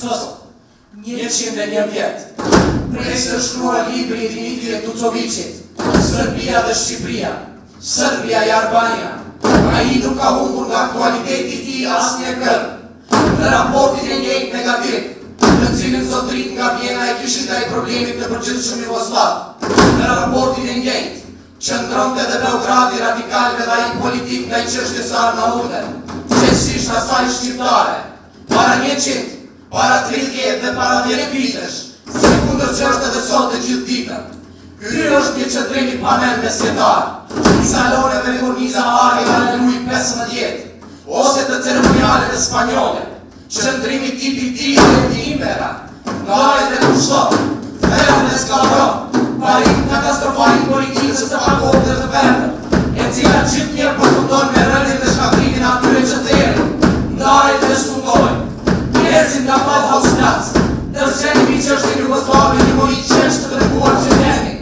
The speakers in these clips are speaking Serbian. sot, 101 vjetë, prej së shkrua libri i Dimitrije Tucovićit, Serbia dhe Shqipëria, Serbia i Albania, a i nuk ka humbur nga aktualiteti ti asnjë kërë, në raportin e njëjtë negativ, në cilin zotrit nga Vjena e kishin ndaj problemit të përgjithshëm jugoslav, në raportin e njëjtë, qëndronte dhe Beogradi radikalve dhe i politik ndaj çështjes arnaude, qësisht asaj shqiptare, para 100, para 30 dhe para 10 vitesh, se kundër që është edhe sot e gjithë ditën. Ky është një qëndrim i panel mesjetar, salone dhe korniza ari nga në luj 15, ose të ceremoniale dhe spanjole, qëndrimi tipi di dhe di imera, nga e dhe kushtot, verën dhe skavron, parim katastrofalin politikës së akordër të verën, e cila qitë njerë përfundon me rëndin dhe shkakrimin atyre qëtëherë, ndarët dhe sundojnë, njëzim nga patë hausinatës, dërshemi që është një Jugoslavë një mori qeshtë dhe kuar që njemi,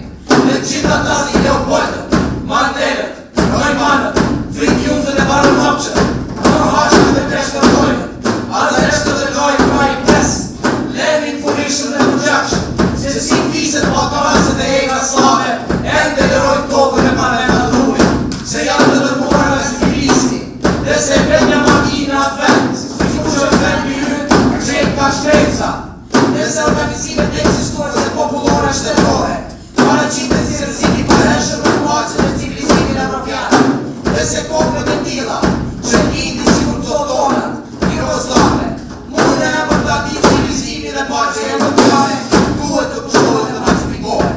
dhe gjitha tas i Leopoldët, Mandelet, Neumannet, Fritjunzën e Baronopqët, Norhashtë dhe Peshtërtojnët, Azeshtë dhe Lojnë Fajnë Pes, Levin Furishën dhe Përgjakshën, se si fiset pakavase dhe ega slave, ende lërojnë topën e panena drumin, se janë të dërmuar me sifilisti, dhe se venja makina vend, si që vend biryt, qenë ka shtrenca, dhe se organizimet e eksistuese populore shtetore, paraqiten si rëzimi pareshëm në kuaqën e civilizimin evropian, dhe se kopët e tila, që lindi si kur të donat, Jugoslave, mund e më të ati civilizimin dhe paqe e evropiane, duhet të kushtohet dhe pacifikore.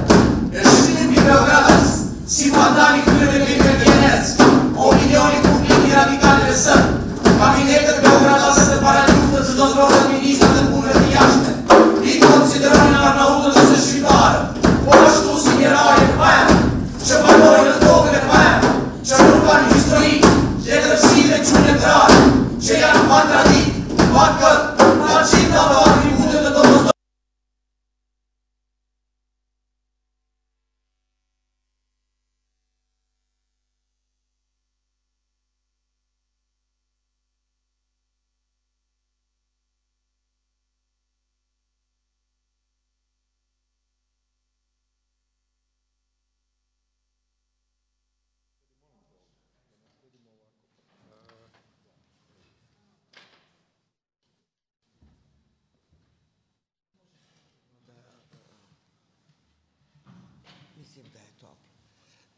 E shqiptimi i Beogradës, si pandani këtyre në Gripe Vjenes, o milioni publik i radikalëve sëmë, kabinetet Beogradasët dhe paralluftët që do të rohët ministrët dhe punëve të jashme, i konsiderojnë Arnautën dhe se shqiptarët, po ashtu si njeraje në pajem, që banojnë në tokën e pajem, që nuk kanë histori, letërsi dhe qunë e trarë, që janë pa tradit, pa këtë, pa qita dhe atributet dhe të postonë.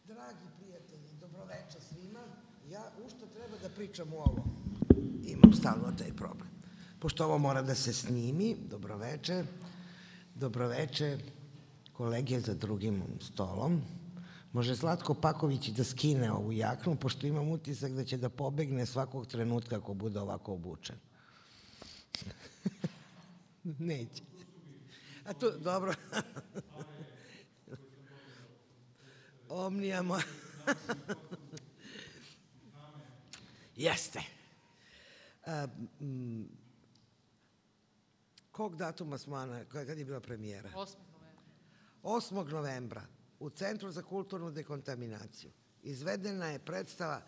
Dragi prijatelji, dobroveče svima. Ja ušto treba da pričam u ovo. Imam stalno taj problem. Pošto ovo mora da se snimi, dobroveče. Dobroveče, kolege za drugim stolom. Može Zlatko Paković da skine ovu jaknu, pošto imam utisak da će da pobegne svakog trenutka ako bude ovako obučen. Neće. A tu, dobro... Omnija moja. Jeste. Kog datuma smo, Ana, kada je bila premijera? 8. novembra. 8. novembra u Centru za kulturnu dekontaminaciju izvedena je predstava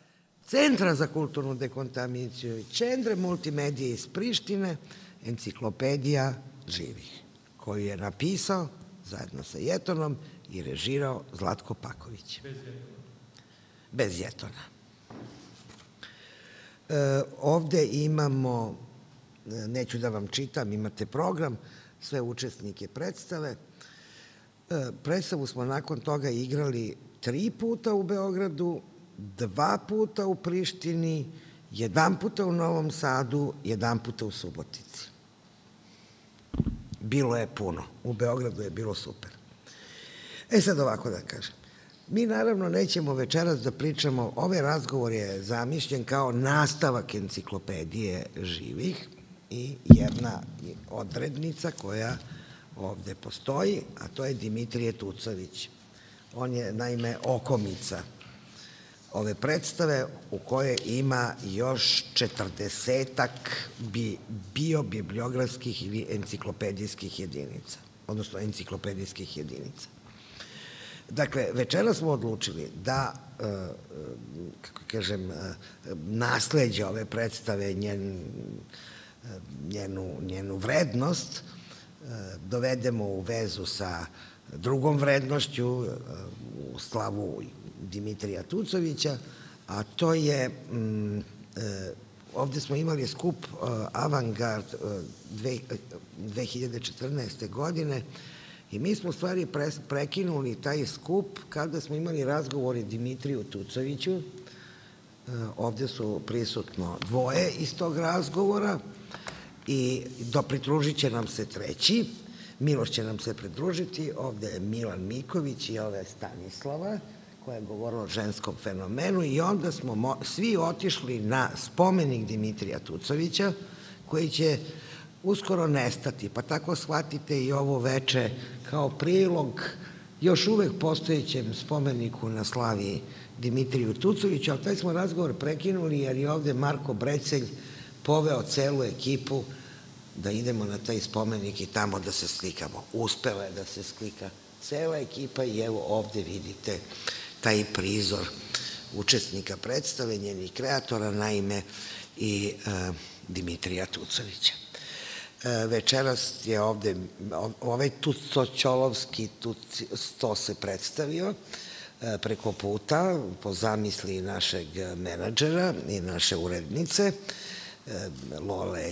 Centra za kulturnu dekontaminaciju i Qendre Multimedia iz Prištine, enciklopedija živih, koju je napisao zajedno sa Jetonom i režirao Zlatko Paković. Bez Jetona. Ovde imamo, neću da vam čitam, imate program, sve učesnike predstave. Predstavu smo nakon toga igrali 3 puta u Beogradu, 2 puta u Prištini, 1 puta u Novom Sadu, 1 puta u Subotici. Bilo je puno. U Beogradu je bilo super. E sad ovako da kažem, mi naravno nećemo večeras da pričamo, ovaj razgovor je zamišljen kao nastavak enciklopedije živih i jedna odrednica koja ovde postoji, a to je Dimitrije Tucović. On je naime okomica ove predstave u koje ima još 40-ak biobibliografskih ili enciklopedijskih jedinica, odnosno enciklopedijskih jedinica. Dakle, večera smo odlučili da, kako kažem, nasleđe ove predstave, njen njenu vrednost dovedemo u vezu sa drugom vrednošću u slavu Dimitrija Tucovića, a to je, ovde smo imali skup Avant-garde 2014. godine i mi smo u stvari prekinuli taj skup kada smo imali razgovore Dimitriju Tucoviću. Ovde su prisutno dvoje iz tog razgovora i pridružit će nam se treći. Miloš će nam se pridružiti. Ovde je Milan Miljković i ova je Stanislava koja je govorila o ženskom fenomenu i onda smo svi otišli na spomenik Dimitrija Tucovića koji će uskoro nestati. Pa tako shvatite i ovo veče kao prilog još uvek postojećem spomeniku na slavi Dimitriju Tucoviću, ali taj smo razgovor prekinuli jer je ovde Marko Brecenj poveo celu ekipu da idemo na taj spomenik i tamo da se slikamo. Uspela je da se slika cela ekipa i evo ovde vidite taj prizor učesnika predstave, njenih kreatora, naime i Dimitrija Tucovića. Večeras je ovde, ovaj Tucoćolovski Tuco se predstavio preko puta, po zamisli našeg menadžera i naše urednice, Lole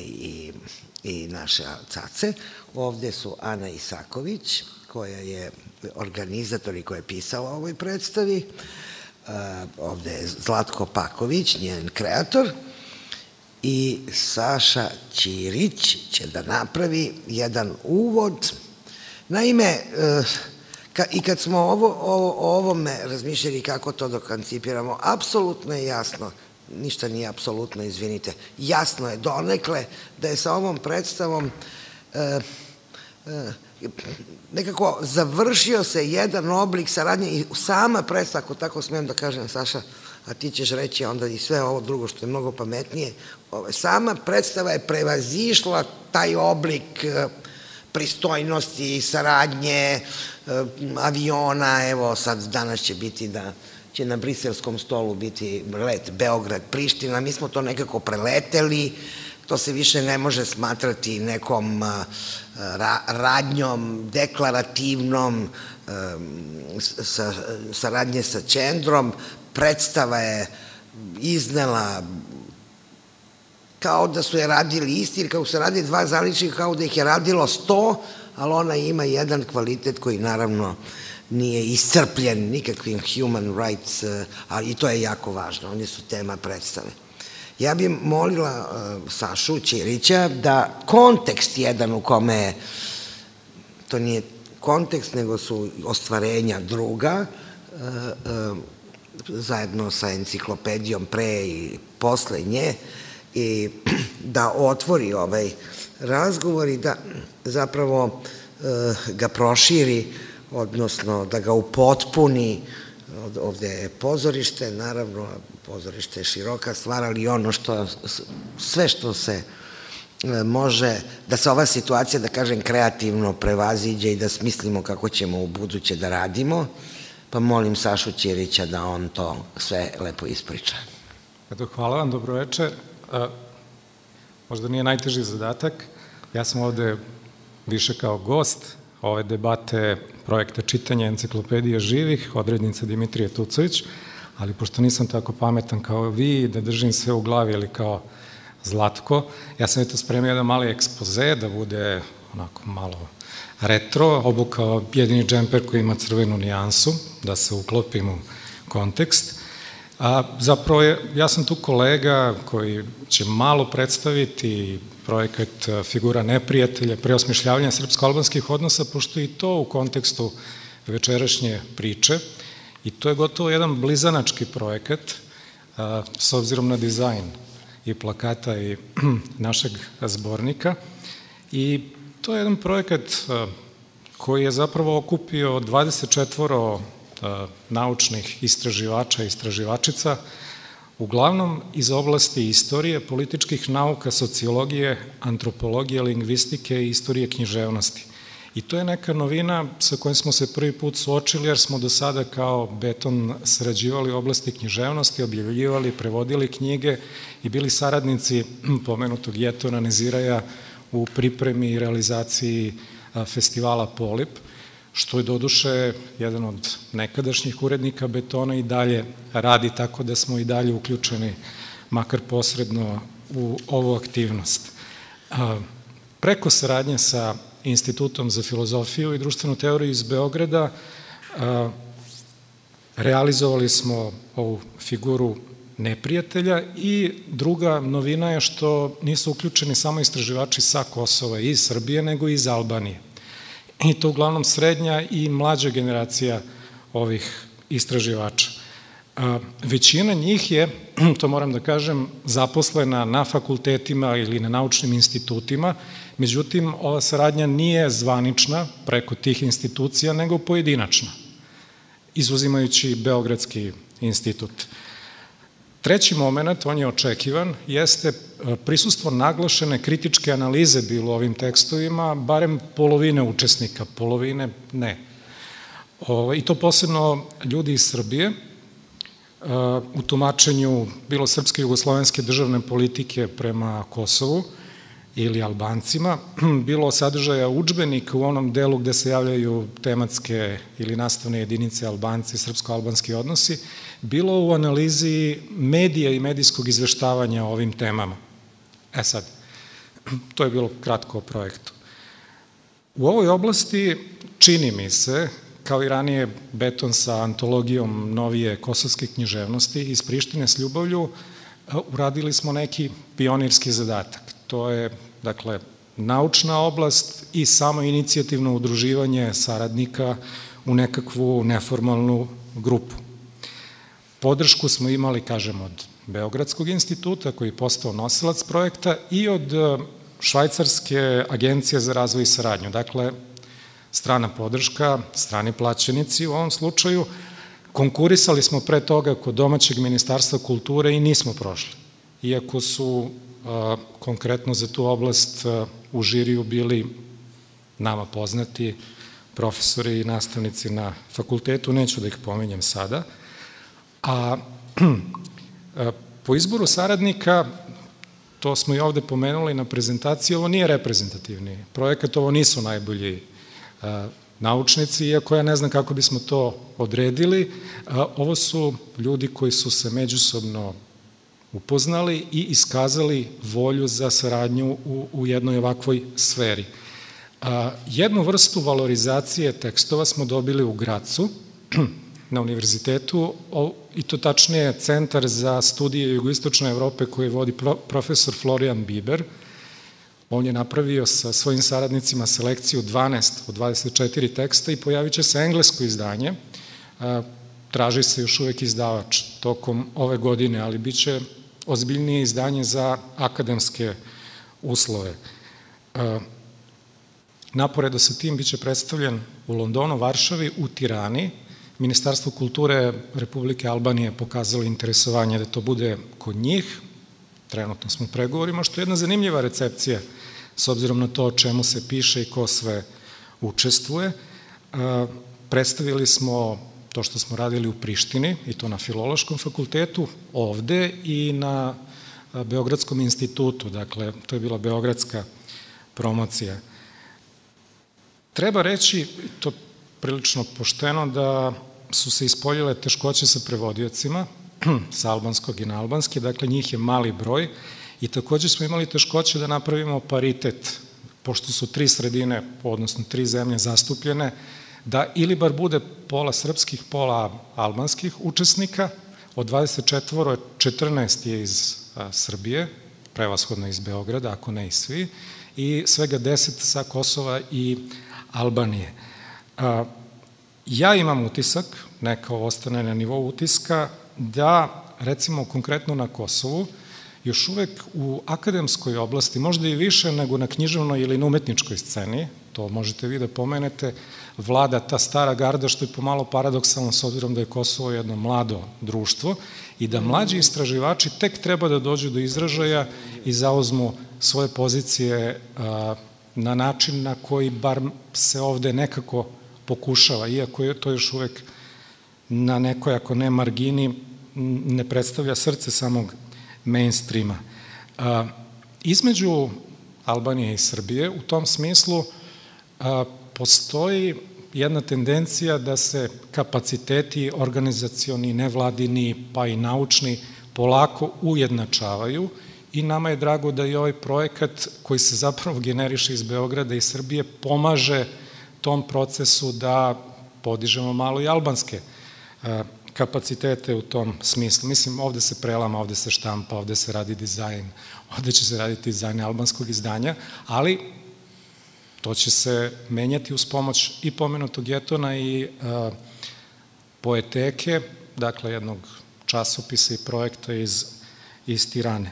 i naše cace. Ovde su Ana Isaković, koja je organizator i koja je pisala o ovoj predstavi. Ovde je Zlatko Paković, njen kreator. I Saša Ćirić će da napravi jedan uvod. Naime, i kad smo o ovome razmišljali kako to da koncipiramo, apsolutno je jasno, ništa nije apsolutno, izvinite, jasno je donekle da je sa ovom predstavom nekako završio se jedan oblik saradnje i sama predstava, ako tako smijem da kažem, Saša, a ti ćeš reći onda i sve ovo drugo što je mnogo pametnije, sama predstava je prevazišla taj oblik pristojnosti, saradnje, aviona, evo sad danas će biti da će na briselskom stolu biti let Beograd-Priština, mi smo to nekako preleteli, to se više ne može smatrati nekom radnjom, deklarativnom, saradnje sa Qendrom, predstava je iznela kao da su je radili isti, ili kao se radi dva zaličnika, kao da ih je radilo 100, ali ona ima jedan kvalitet koji naravno nije iscrpljen nikakvim human rights, ali i to je jako važno, oni su tema predstave. Ja bih molila Sašu Ćirića da kontekst jedan u kome je, to nije kontekst, nego su ostvarenja druga, zajedno sa enciklopedijom pre i posle nje, i da otvori ovaj razgovor i da zapravo ga proširi, odnosno da ga upotpuni. Ovde je pozorište, naravno, pozorište je široka stvar, ali ono što, sve što se može, da se ova situacija, da kažem, kreativno prevaziđe i da smislimo kako ćemo u buduće da radimo, pa molim Sašu Ćirića da on to sve lepo ispriča. Hvala vam, dobroveče. Možda nije najteži zadatak. Ja sam ovde više kao gost ove debate projekta čitanja enciklopedije živih, odrednica Dimitrije Tucović, ali pošto nisam tako pametan kao vi, da držim sve u glavi ili kao Zlatko, ja sam eto spremio jedan mali ekspoze da bude onako malo retro, obukao jedini džemper koji ima crvenu nijansu, da se uklopim u kontekst. Zapravo, ja sam tu kolega koji će malo predstaviti projekat Figura neprijatelja, preosmišljavanja srpsko-albanskih odnosa, pošto i to u kontekstu večerašnje priče. I to je gotovo jedan blizanački projekat, s obzirom na dizajn i plakata i našeg zbornika. I to je jedan projekat koji je zapravo okupio 24 naučnih istraživača i istraživačica, uglavnom iz oblasti istorije, političkih nauka, sociologije, antropologije, lingvistike i istorije književnosti. I to je neka novina sa kojim smo se prvi put suočili, jer smo do sada kao Beton sarađivali u oblasti književnosti, objavljivali, prevodili knjige i bili saradnici pomenutog Jetona Neziraja u pripremi i realizaciji festivala Polip, što je doduše jedan od nekadašnjih urednika Betona i dalje radi, tako da smo i dalje uključeni, makar posredno, u ovu aktivnost. Preko saradnje sa Institutom za filozofiju i društvenu teoriju iz Beograda realizovali smo ovu figuru neprijatelja i druga novina je što nisu uključeni samo istraživači sa Kosova i iz Srbije, nego i iz Albanije. I to uglavnom srednja i mlađa generacija ovih istraživača. Većina njih je, to moram da kažem, zaposlena na fakultetima ili na naučnim institutima, međutim, ova saradnja nije zvanična preko tih institucija, nego pojedinačna, izuzimajući Beogradski institut. Treći moment, on je očekivan, jeste prisustvo naglašene kritičke analize bilo u ovim tekstovima, barem polovine učesnika, polovine ne. I to posebno ljudi iz Srbije, u tumačenju bilo srpske i jugoslovenske državne politike prema Kosovu ili Albancima, bilo sadržaja udžbenika u onom delu gde se javljaju tematske ili nastavne jedinice Albanci, srpsko-albanski odnosi, bilo u analizi medija i medijskog izveštavanja o ovim temama. E sad, to je bilo kratko o projektu. U ovoj oblasti, čini mi se, kao i ranije Beton sa antologijom novije kosovske književnosti iz Prištine s ljubavlju, uradili smo neki pionirski zadatak. To je, dakle, naučna oblast i samo inicijativno udruživanje saradnika u nekakvu neformalnu grupu. Podršku smo imali, kažem, od Beogradskog instituta, koji je postao nosilac projekta, i od Švajcarske agencije za razvoj i saradnju. Dakle, strana podrška, strani plaćenici u ovom slučaju. Konkurisali smo pre toga kod domaćeg Ministarstva kulture i nismo prošli. Iako su konkretno za tu oblast u žiriju bili nama poznati profesori i nastavnici na fakultetu, neću da ih pominjem sada. A po izboru saradnika, to smo i ovde pomenuli na prezentaciji, ovo nije reprezentativni projekat, ovo nisu najbolji naučnici, iako ja ne znam kako bismo to odredili. Ovo su ljudi koji su se međusobno upoznali i iskazali volju za saradnju u jednoj ovakvoj sferi. Jednu vrstu valorizacije tekstova smo dobili u Gracu, na univerzitetu, i to tačnije Centar za studije Jugoistočne Evrope koji vodi profesor Florian Bieber. On je napravio sa svojim saradnicima selekciju 12 od 24 teksta i pojavit će se englesko izdanje. Traži se još uvek izdavač tokom ove godine, ali bit će ozbiljnije izdanje za akademske uslove. Naporedo sa tim bit će predstavljen u Londonu, Varšavi, u Tirani. Ministarstvo kulture Republike Albanije pokazalo interesovanje da to bude kod njih. Trenutno smo u pregovorima, što je jedna zanimljiva recepcija, s obzirom na to o čemu se piše i ko sve učestvuje. Predstavili smo to što smo radili u Prištini, i to na Filološkom fakultetu, ovde i na Beogradskom institutu, dakle, to je bila beogradska promocija. Treba reći, to prilično pošteno, da su se ispoljile teškoće sa prevodiocima, sa albanskog i na albanski, dakle njih je mali broj, i takođe smo imali teškoće da napravimo paritet, pošto su tri sredine, odnosno tri zemlje zastupljene, da ili bar bude pola srpskih, pola albanskih učesnika, od 24, 14 je iz Srbije, prevashodno iz Beograda, ako ne i svi, i svega 10 sa Kosova i Albanije. Ja imam utisak, neka ostane na nivou utiska, da, recimo, konkretno na Kosovu, još uvek u akademskoj oblasti, možda i više nego na književnoj ili na umetničkoj sceni, to možete vi da pomenete, vlada ta stara garda, što je pomalo paradoksalno s obzirom da je Kosovo jedno mlado društvo i da mlađi istraživači tek treba da dođu do izražaja i zauzmu svoje pozicije na način na koji bar se ovde nekako pokušava, iako je to još uvek na nekoj, ako ne margini, ne predstavlja srce samog mainstreama. Između Albanije i Srbije u tom smislu postoji jedna tendencija da se kapaciteti organizacioni, nevladini, pa i naučni polako ujednačavaju i nama je drago da i ovaj projekat koji se zapravo generiše iz Beograda i Srbije pomaže tom procesu da podižemo malo i albanske kapacitete u tom smislu. Mislim, ovde se prelama, ovde se štampa, ovde se radi dizajn, ovde će se raditi dizajn albanskog izdanja, ali to će se menjati uz pomoć i pomenutog Jetona i Poeteke, dakle jednog časopisa i projekta iz Tirane.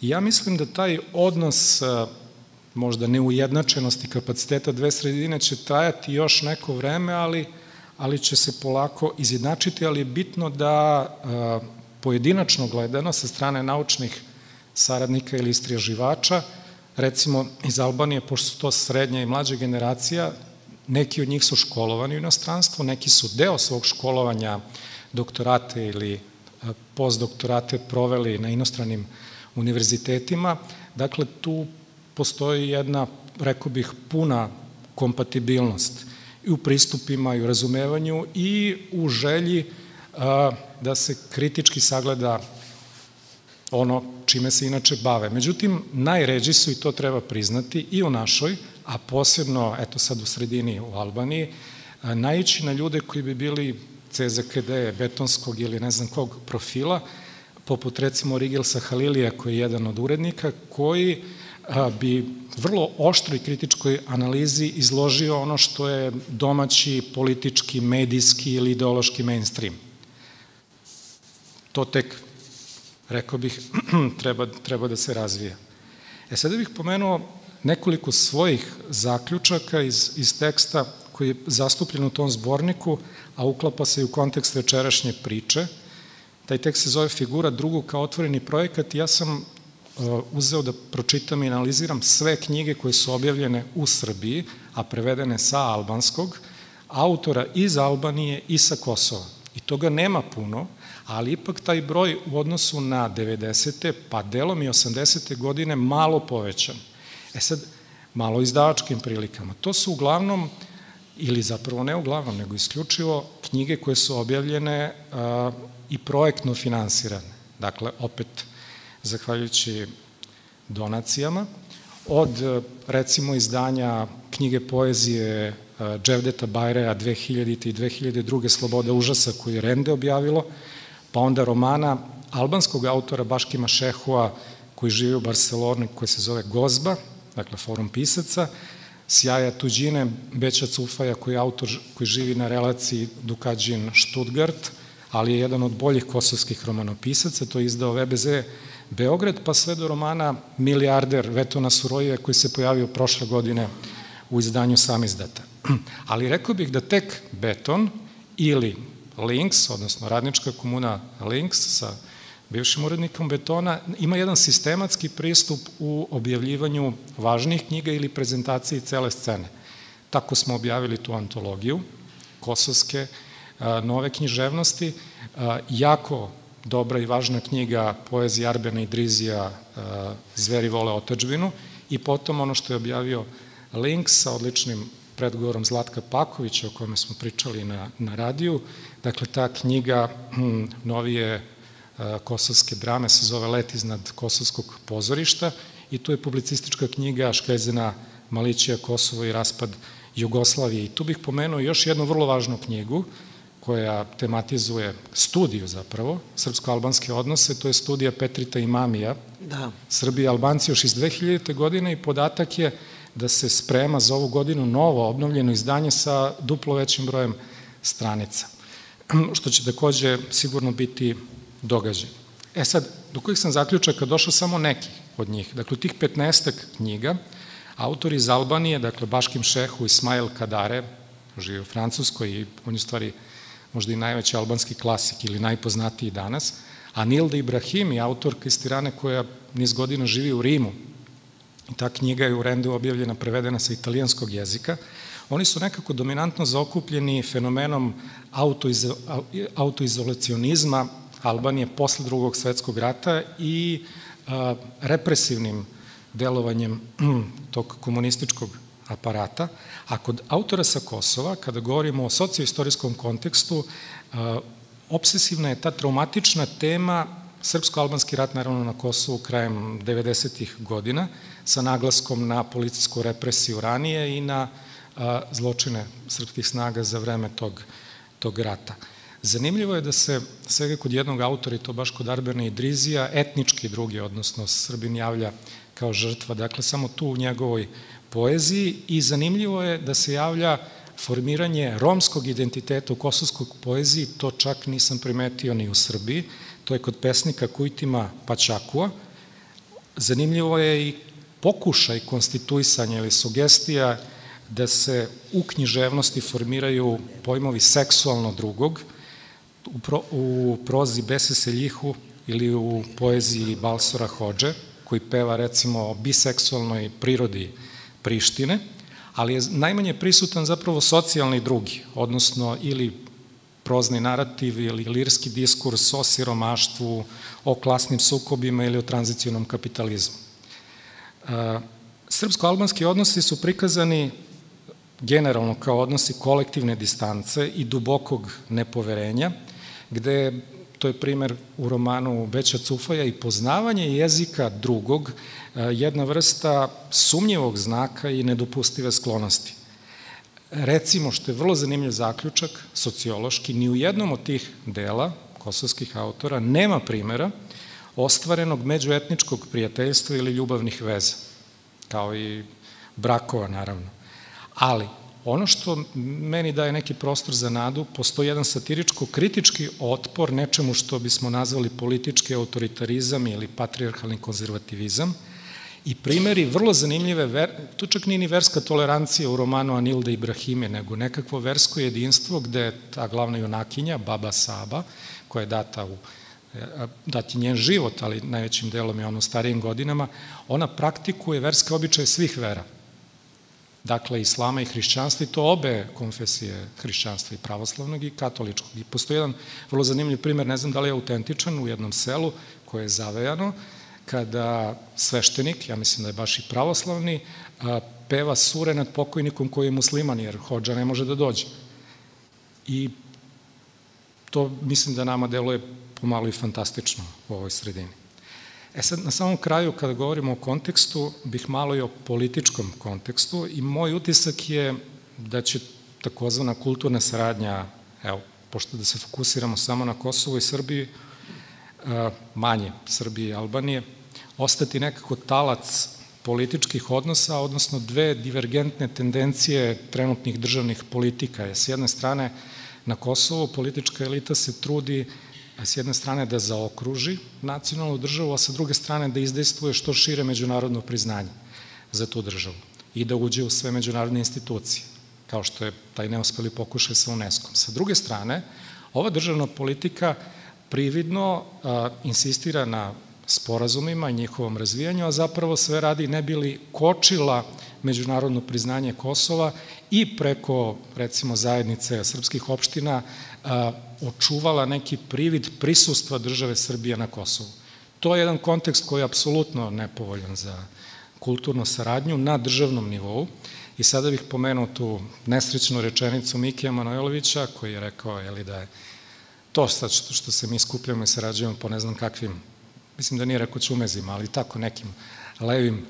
I ja mislim da taj odnos možda neujednačenosti kapaciteta dve sredine će trajati još neko vreme, ali će se polako izjednačiti, ali je bitno da pojedinačno gledano sa strane naučnih saradnika ili istraživača, recimo iz Albanije, pošto su to srednja i mlađa generacija, neki od njih su školovani u inostranstvu, neki su deo svog školovanja doktorate ili postdoktorate proveli na inostranim univerzitetima, dakle tu postoji jedna, rekao bih, puna kompatibilnost i u pristupima i u razumevanju i u želji da se kritički sagleda ono čime se inače bave. Međutim, najređi su, i to treba priznati, i u našoj, a posebno, eto sad u sredini u Albaniji, naići na ljude koji bi bili CZKD, betonskog ili ne znam kog profila, poput recimo Rigelsa Halilija, koji je jedan od urednika, koji bi vrlo oštro i kritičkoj analizi izložio ono što je domaći, politički, medijski ili ideološki mainstream. To tek, rekao bih, treba da se razvija. E sada bih pomenuo nekoliko svojih zaključaka iz teksta koji je zastupljen u tom zborniku, a uklapa se i u kontekst večerašnje priče. Taj tekst se zove Figura drugog kao otvoreni projekat i ja sam uzeo da pročitam i analiziram sve knjige koje su objavljene u Srbiji, a prevedene sa albanskog, autora iz Albanije i sa Kosova. I toga nema puno, ali ipak taj broj u odnosu na 90. pa delom i 80. godine malo povećan. E sad, malo izdavačkim prilikama. To su uglavnom, ili zapravo ne uglavnom, nego isključivo knjige koje su objavljene i projektno finansirane. Dakle, opet zahvaljujući donacijama, od recimo izdanja knjige poezije Dževdeta Bajreja 2000. i 2002. Sloboda užasa koju je Rende objavilo, pa onda romana albanskog autora Bashkima Shehua koji živi u Barceloni, koji se zove Gozba, dakle Forum pisaca, Sjaja tuđine Beqë Cufaja koji je autor koji živi na relaciji Dukađin-Štutgart, ali je jedan od boljih kosovskih romanopisaca, to je izdao VBZ Beograd, pa sve do romana Milijarder Vetona Suroja koji se pojavio prošle godine u izdanju samizdata. Ali rekao bih da tek Beton ili Lynx, odnosno radnička komuna Lynx sa bivšim urednikom Betona, ima jedan sistematski pristup u objavljivanju važnih knjiga ili prezentaciji cele scene. Tako smo objavili tu antologiju kosovske nove književnosti, jako dobra i važna knjiga poezija Arbena Idrizija Zveri vole otadžbinu i potom ono što je objavio Lynx sa odličnim predgovorom Zlatka Pakovića o kome smo pričali na radiju. Dakle, ta knjiga novije kosovske drame se zove Let iznad kosovskog pozorišta i tu je publicistička knjiga Škeljzena Malićija Kosovo i raspad Jugoslavije. I tu bih pomenuo još jednu vrlo važnu knjigu koja tematizuje studiju zapravo, srpsko-albanske odnose, to je studija Petrita Imamija, Srbi i Albanci još iz 2000. godine i podatak je da se sprema za ovu godinu novo obnovljeno izdanje sa duplo većim brojem stranica, što će takođe sigurno biti događaj. E sad, do kojih sam zaključaka došao samo neki od njih. Dakle, tih 15 knjiga, autori iz Albanije, dakle, Bashkim Shehu, Ismail Kadare, živi u Francuskoj i on je u stvari možda i najveći albanski klasik ili najpoznatiji danas, a Nilde Ibrahimi, autorka iz Tirane koja niz godina živi u Rimu ta knjiga je u Rendu objavljena, prevedena sa italijanskog jezika, oni su nekako dominantno zaokupljeni fenomenom autoizolacionizma Albanije posle Drugog svetskog rata i represivnim delovanjem tog komunističkog aparata. A kod autora sa Kosova, kada govorimo o socioistorijskom kontekstu, obsesivna je ta traumatična tema srpsko-albanski rat, naravno, na Kosovu krajem 90-ih godina, sa naglaskom na policijsku represiju ranije i na zločine srpskih snaga za vreme tog rata. Zanimljivo je da se svega kod jednog autora, i to baš kod Arbena Idrizija, etnički drugi, odnosno Srbin, javlja kao žrtva, dakle, samo tu u njegovoj poeziji, i zanimljivo je da se javlja formiranje romskog identiteta u kosovskoj poeziji, to čak nisam primetio ni u Srbiji, to je kod pesnika Kujtima Pačakua. Zanimljivo je i pokušaj konstituisanja ili sugestija da se u književnosti formiraju pojmovi seksualno drugog, u prozi Bese Seljihu ili u poeziji Balsora Hodže, koji peva, recimo, o biseksualnoj prirodi Prištine, ali je najmanje prisutan zapravo socijalni drugi, odnosno ili prozni narativ ili lirski diskurs o siromaštvu, o klasnim sukobima ili o tranzicionom kapitalizmu. Srpsko-albanski odnosi su prikazani generalno kao odnosi kolektivne distance i dubokog nepoverenja, gde, to je primer u romanu Beqë Cufaja, i poznavanje jezika drugog jedna vrsta sumnjivog znaka i nedopustive sklonosti. Recimo, što je vrlo zanimljiv zaključak, sociološki, ni u jednom od tih dela kosovskih autora nema primera ostvarenog međuetničkog prijateljstva ili ljubavnih veza, kao i brakova, naravno. Ali, ono što meni daje neki prostor za nadu, postoji jedan satiričko-kritički otpor nečemu što bismo nazvali politički autoritarizam ili patrijarhalni konzervativizam, i primeri vrlo zanimljive, tu čak nije ni verska tolerancija u romanu Nilde Ibrahimi, nego nekakvo versko jedinstvo gde je ta glavna junakinja, baba Saba, koja je dati njen život, ali najvećim delom je ono starijim godinama, ona praktikuje verske običaje svih vera, dakle, islama i hrišćanstva, i to obe konfesije hrišćanstva, i pravoslavnog i katoličkog. I postoji jedan vrlo zanimljiv primer, ne znam da li je autentičan, u jednom selu koje je zavejano, kada sveštenik, ja mislim da je baš i pravoslavni, peva sure nad pokojnikom koji je musliman, jer hodža ne može da dođe. I to mislim da nama deluje pomalo i fantastično u ovoj sredini. E sad, na samom kraju, kada govorimo o kontekstu, bih malo i o političkom kontekstu, i moj utisak je da će takozvana kulturna saradnja, evo, pošto da se fokusiramo samo na Kosovo i Srbiju, manje Srbije i Albanije, ostati nekako talac političkih odnosa, odnosno dve divergentne tendencije trenutnih državnih politika. S jedne strane, na Kosovo politička elita se trudi s jedne strane da zaokruži nacionalnu državu, a sa druge strane da izdejstvuje što šire međunarodno priznanje za tu državu i da uđe u sve međunarodne institucije, kao što je taj neuspeli pokušaj sa UNESCO-om. Sa druge strane, ova državna politika prividno insistira na sporazumima i njihovom razvijanju, a zapravo sve radi ne bi li kočila međunarodno priznanje Kosova i preko, recimo, zajednice srpskih opština očuvala neki privid prisustva države Srbije na Kosovu. To je jedan kontekst koji je apsolutno nepovoljan za kulturnu saradnju na državnom nivou. I sada bih pomenuo tu nesrećnu rečenicu Mikija Manojlovića, koji je rekao da je to sad što se mi skupljamo i sarađujemo po ne znam kakvim, mislim da nije rekao čumezima, ali tako nekim levim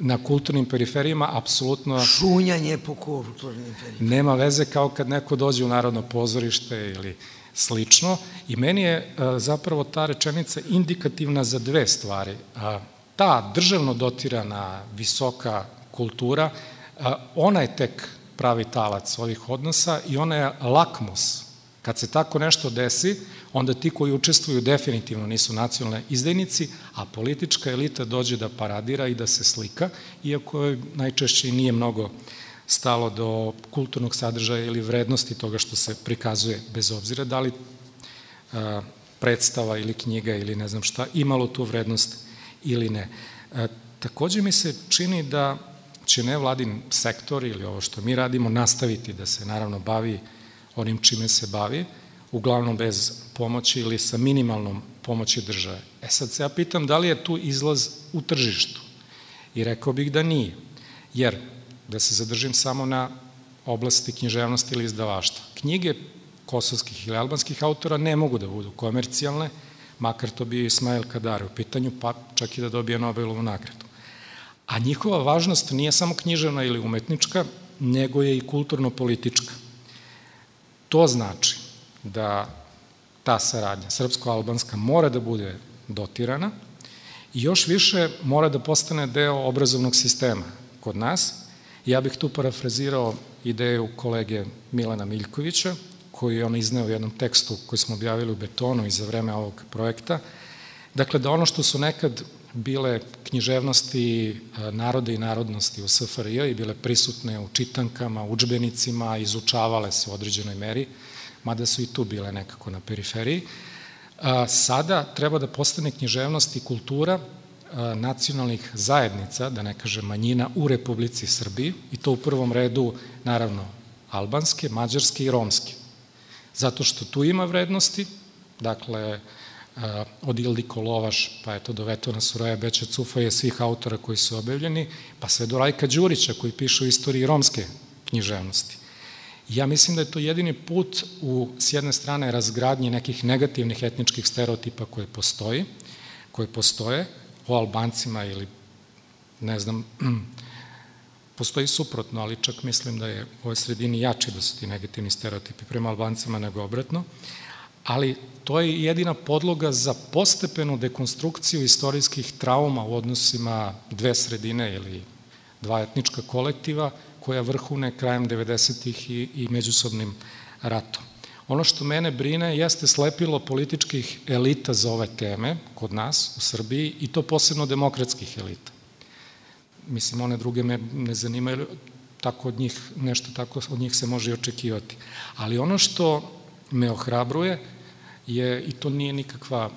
na kulturnim periferijima, apsolutno šunjanje po kulturnim periferijima. Nema veze kao kad neko dođe u Narodno pozorište ili slično. I meni je zapravo ta rečenica indikativna za dve stvari. Ta državno dotirana visoka kultura, ona je tek pravi talac ovih odnosa i ona je lakmus. Kad se tako nešto desi, onda ti koji učestvuju definitivno nisu nacionalne izdajnici, a politička elita dođe da paradira i da se slika, iako najčešće nije mnogo stalo do kulturnog sadržaja ili vrednosti toga što se prikazuje, bez obzira da li predstava ili knjiga ili ne znam šta imalo tu vrednost ili ne. Takođe mi se čini da će nevladin sektor ili ovo što mi radimo nastaviti da se naravno bavi onim čime se bavi, uglavnom bez pomoći ili sa minimalnom pomoći države. E sad se ja pitam da li je tu izlaz u tržištu i rekao bih da nije, jer da se zadržim samo na oblasti književnosti ili izdavaštva. Knjige kosovskih ili albanskih autora ne mogu da budu komercijalne, makar to bio Ismail Kadare u pitanju, pa čak i da dobije Nobelovu nagradu. A njihova važnost nije samo književna ili umetnička, nego je i kulturno-politička. To znači da ta saradnja srpsko-albanska mora da bude dotirana i još više mora da postane deo obrazovnog sistema kod nas. Ja bih tu parafrazirao ideju kolege Milana Miljkovića, koju je on izneo u jednom tekstu koji smo objavili u Betonu i za vreme ovog projekta. Dakle, da ono što su nekad bile književnosti naroda i narodnosti u SFRJ i bile prisutne u čitankama, udžbenicima, izučavale se u određenoj meri, mada su i tu bile nekako na periferiji. Sada treba da postane književnost i kultura nacionalnih zajednica, da ne kažem manjina, u Republici Srbiji, i to u prvom redu, naravno, albanske, mađarske i romske. Zato što tu ima vrednosti, dakle, od Ildiko Lovaš, pa eto do Vetona Suroja, Beqë Cufaja, svih autora koji su objavljeni, pa sve do Rajka Đurića koji piše o istoriji romske književnosti. Ja mislim da je to jedini put u, s jedne strane, razgradnje nekih negativnih etničkih stereotipa koje postoje o Albancima ili, ne znam, postoji suprotno, ali čak mislim da je u ovoj sredini jači da su ti negativni stereotipi prema Albancima nego obratno, ali to je jedina podloga za postepenu dekonstrukciju istorijskih trauma u odnosima dve sredine ili dva etnička kolektiva koja vrhune krajem 90-ih i međusobnim ratom. Ono što mene brine jeste slepilo političkih elita za ove teme kod nas u Srbiji i to posebno demokratskih elita. Mislim, one druge me ne zanimaju, tako od njih, nešto tako od njih se može i očekivati. Ali ono što me ohrabruje je, i to nije nikakva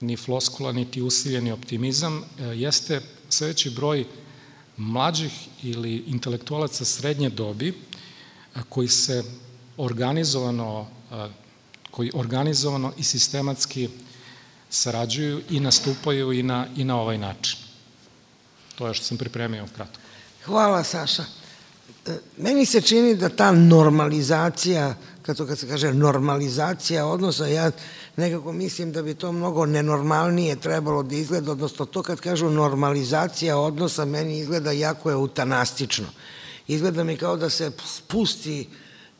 ni floskula, niti usiljeni optimizam, jeste sve veći broj mlađih ili intelektualaca srednje dobi koji organizovano i sistematski sarađuju i nastupaju i na ovaj način. To je što sam pripremio kratko. Hvala, Saša. Meni se čini da ta normalizacija, kad se kaže normalizacija odnosa, ja nekako mislim da bi to mnogo nenormalnije trebalo da izgleda, odnosno to kad kažu normalizacija odnosa, meni izgleda jako eutanastično. Izgleda mi kao da se spusti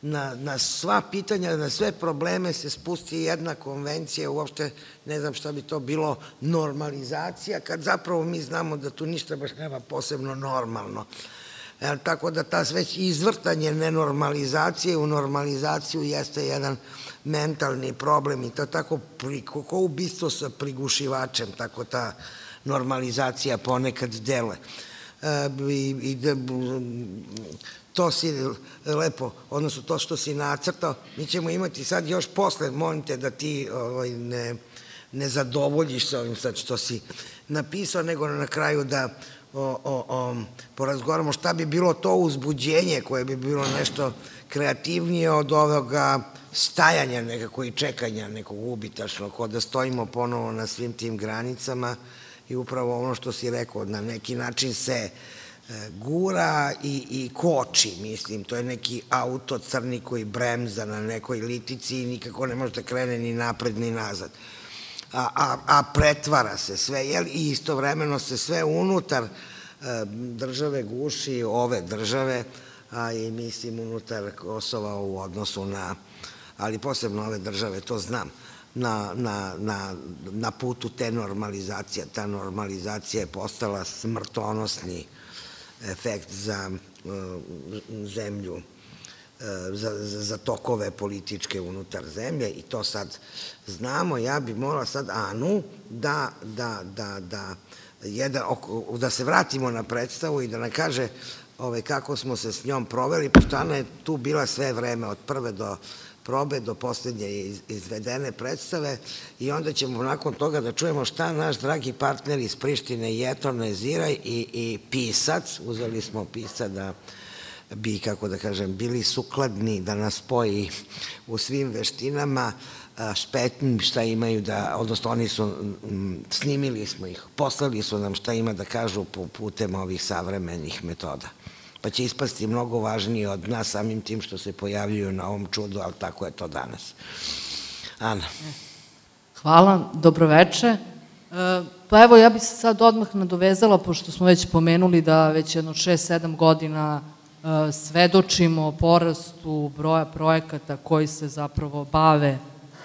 na sva pitanja, na sve probleme se spusti jedna konvencija, uopšte ne znam šta bi to bilo normalizacija, kad zapravo mi znamo da tu ništa baš nema posebno normalno. Tako da ta već izvrtanje nenormalizacije u normalizaciju jeste jedan mentalni problem i to tako kao ubistvo sa prigušivačem, tako ta normalizacija ponekad dele. To si lepo, odnosno to što si nacrtao, mi ćemo imati sad još posle, molim te da ti ne zadovoljiš sa ovim sad što si napisao, nego na kraju da porazgovaramo šta bi bilo to uzbuđenje koje bi bilo nešto kreativnije od ovoga stajanja nekako i čekanja nekog ubitačno, kao da stojimo ponovo na svim tim granicama i upravo ono što si rekao, na neki način se gura i koči, mislim, to je neki auto crni koji bremza na nekoj litici i nikako ne može da krene ni napred ni nazad. A pretvara se sve, jel? I istovremeno se sve unutar države guši, ove države, a i mislim unutar Kosova u odnosu na, ali posebno ove države, to znam, na putu te normalizacije. Ta normalizacija je postala smrtonosni efekt za zemlju, za tokove političke unutar zemlje i to sad znamo. Ja bi morala sad Anu da se vratimo na predstavu i da nam kaže kako smo se s njom proveli, pošto Ana je tu bila sve vreme od prve do probe do posljednje izvedene predstave i onda ćemo nakon toga da čujemo šta naš dragi partner iz Prištine, Jeton Neziraj i pisac, uzeli smo pisa da bi, kako da kažem, bili sukladni da nas spoji u svim veštinama, špetni šta imaju da, odnosno oni su, snimili smo ih, poslali su nam šta ima da kažu putem ovih savremenih metoda. Pa će ispasti mnogo važniji od nas samim tim što se pojavljuju na ovom čudu, ali tako je to danas. Ana. Hvala, dobroveče. Pa evo, ja bih se sad odmah nadovezala, pošto smo već pomenuli da već jedno 6-7 godina svedočimo porastu broja projekata koji se zapravo bave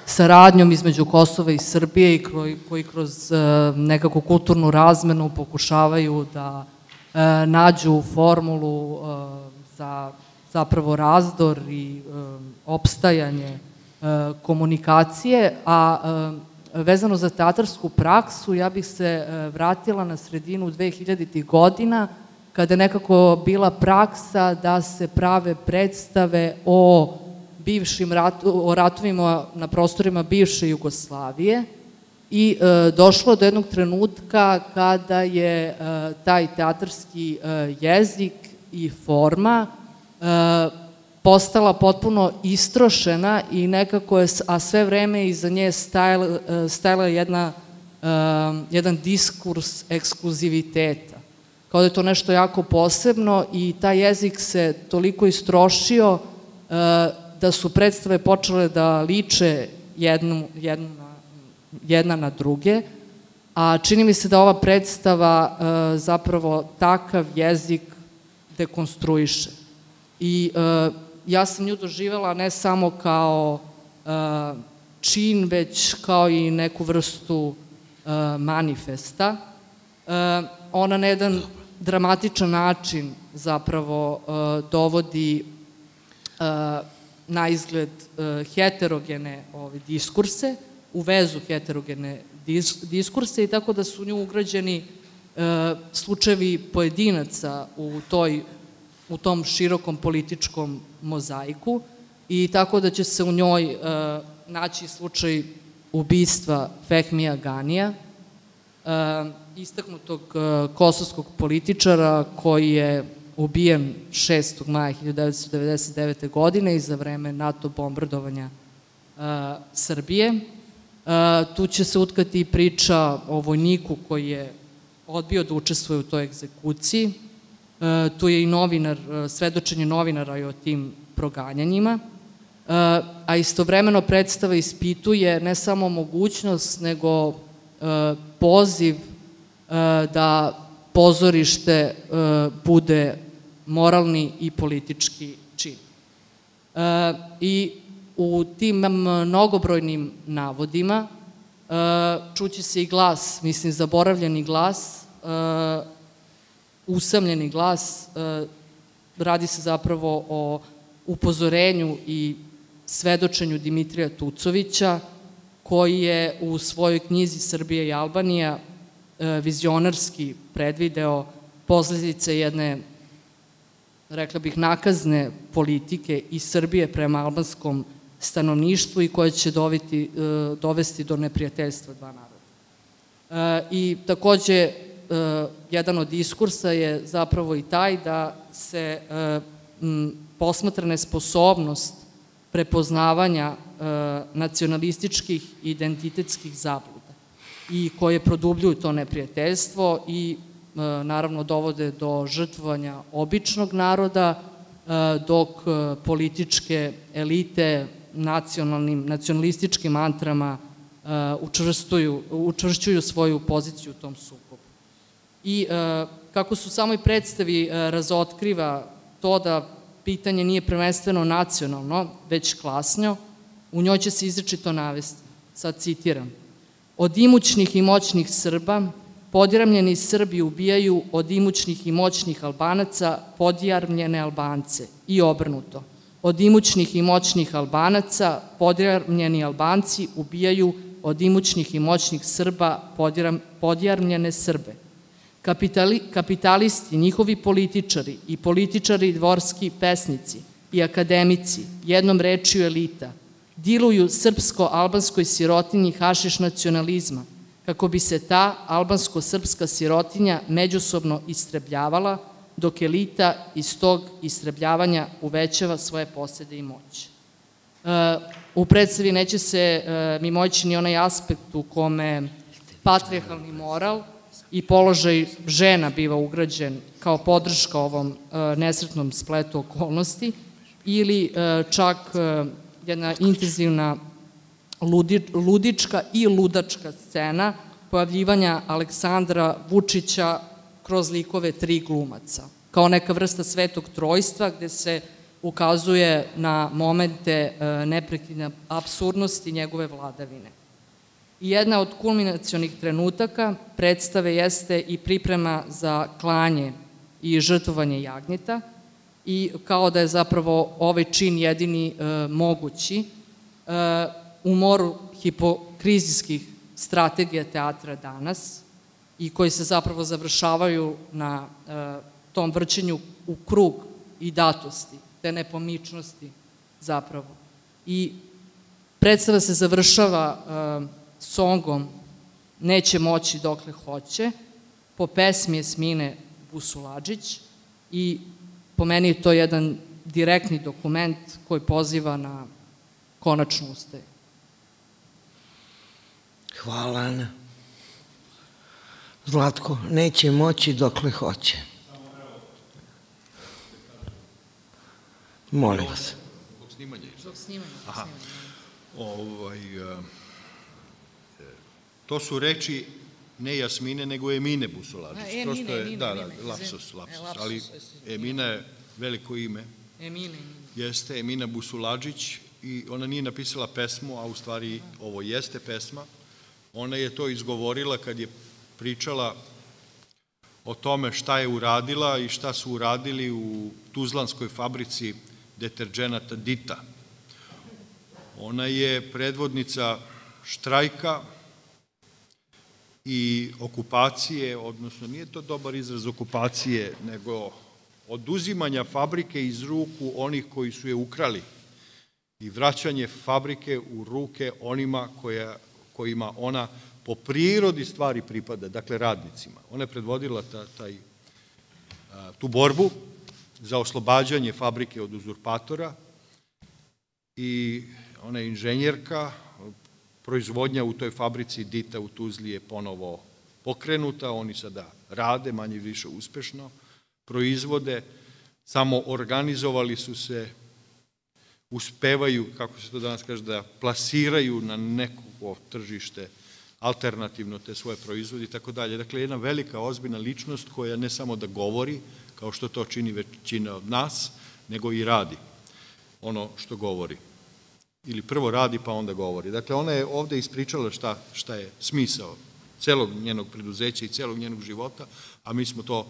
saradnjom između Kosova i Srbije i koji kroz nekako kulturnu razmenu pokušavaju da nađu formulu za zapravo razdor i opstajanje komunikacije, a vezano za tatarsku praksu, ja bih se vratila na sredinu 2000-ih godina, kada je nekako bila praksa da se prave predstave o bivšim ratovima na prostorima bivše Jugoslavije i došlo do jednog trenutka kada je taj teatarski jezik i forma postala potpuno istrošena i nekako je, a sve vreme iza nje stajala jedan diskurs ekskluziviteta. Kao da je to nešto jako posebno i taj jezik se toliko istrošio da su predstave počele da liče jedna na druge, a čini mi se da ova predstava zapravo takav jezik dekonstruiše. I ja sam nju doživjela ne samo kao čin, već kao i neku vrstu manifesta. Ona na jedan dramatičan način zapravo dovodi na izgled heterogene diskurse, u vezu heterogene diskurse i tako da su nju ugrađeni slučajevi pojedinaca u tom širokom političkom mozaiku i tako da će se u njoj naći slučaj ubistva Fehmija Ganija, istaknutog kosovskog političara koji je ubijen 6. maja 1999. godine i za vreme NATO bombardovanja Srbije. Tu će se utkati i priča o vojniku koji je odbio da učestvuje u toj egzekuciji. Tu je i novinar, svedočenje novinara i o tim proganjanjima. A istovremeno predstava ispituje ne samo mogućnost, nego poziv da pozorište bude moralni i politički čin. I u tim mnogobrojnim navodima čući se i glas, mislim, zaboravljeni glas, usamljeni glas, radi se zapravo o upozorenju i svedočenju Dimitrija Tucovića, koji je u svojoj knjizi Srbija i Albanija vizionarski predvideo posljedice jedne, rekla bih, nakazne politike i Srbije prema albanskom stanovništvu i koje će dovesti do neprijateljstva dva naroda. I takođe, jedan od diskursa je zapravo i taj da se posmatra nesposobnost prepoznavanja nacionalističkih i identitetskih zabluda i koje produbljuju to neprijateljstvo i naravno dovode do žrtvovanja običnog naroda, dok političke elite nacionalističkim mantrama učvršćuju svoju poziciju u tom sukobu. I kako su samoj predstavi razotkriva to da pitanje nije prvenstveno nacionalno, već klasno, u njoj će se izričito navesti, sad citiram: "Od imućnih i moćnih Srba podjarmljeni Srbi ubijaju od imućnih i moćnih Albanaca podjarmljene Albance i obrnuto. Od imućnih i moćnih Albanaca podjarmljeni Albanci ubijaju od imućnih i moćnih Srba podjarmljene Srbe. Kapitalisti, njihovi političari i političari dvorski pesnici i akademici, jednom rečju elita, diluju srpsko-albanskoj sirotinji hašiš nacionalizma, kako bi se ta albansko-srpska sirotinja međusobno istrebljavala, dok elita iz tog istrebljavanja uvećava svoje posede i moć. U predstavi neće se mi moći ni onaj aspekt u kome patrijarhalni moral i položaj žena biva ugrađen kao podrška ovom nesretnom spletu okolnosti ili čak jedna intenzivna ludička i ludačka scena pojavljivanja Aleksandra Vučića kroz likove tri glumaca, kao neka vrsta svetog trojstva gde se ukazuje na momente neprekidne apsurdnosti njegove vladavine. I jedna od kulminacionih trenutaka predstave jeste i priprema za klanje i žrtvovanje jagnjeta i kao da je zapravo ovaj čin jedini mogući u moru hipokrizijskih strategija teatra danas i koji se zapravo završavaju na tom vrćenju u krug i datosti, te nepomičnosti zapravo. I predstava se završava songom Neće moći dokle hoće, po pesmi Emine Busuladžić i po meni je to jedan direktni dokument koji poziva na konačnu ustaje. Hvala, Ana. Zlatko, neće moći dokle hoće. Molim vas. Zbog snimanja. Zbog snimanja. Aha. To su reči ne Jasmine, nego Emine Busuladžić. Da, lapsus, ali Emina je veliko ime. Emine. Jeste Emina Busuladžić i ona nije napisala pesmu, a u stvari ovo jeste pesma. Ona je to izgovorila kad je pričala o tome šta je uradila i šta su uradili u tuzlanskoj fabrici deterđenata Dita. Ona je predvodnica štrajka i okupacije, odnosno nije to dobar izraz okupacije, nego oduzimanja fabrike iz ruku onih koji su je ukrali i vraćanje fabrike u ruke onima kojima ona po prirodi stvari pripada, dakle radnicima. Ona je predvodila tu borbu za oslobađanje fabrike od uzurpatora i ona je inženjerka, proizvodnja u toj fabrici Dita u Tuzli je ponovo pokrenuta, oni sada rade, manje više uspešno, proizvode, samo organizovali su se, uspevaju, kako se to danas kaže, da plasiraju na neko tržište alternativno te svoje proizvode i tako dalje. Dakle, jedna velika, ozbiljna ličnost koja ne samo da govori, kao što to čini većina od nas, nego i radi ono što govori. Ili prvo radi, pa onda govori. Dakle, ona je ovde ispričala šta je smisao celog njenog preduzeća i celog njenog života, a mi smo to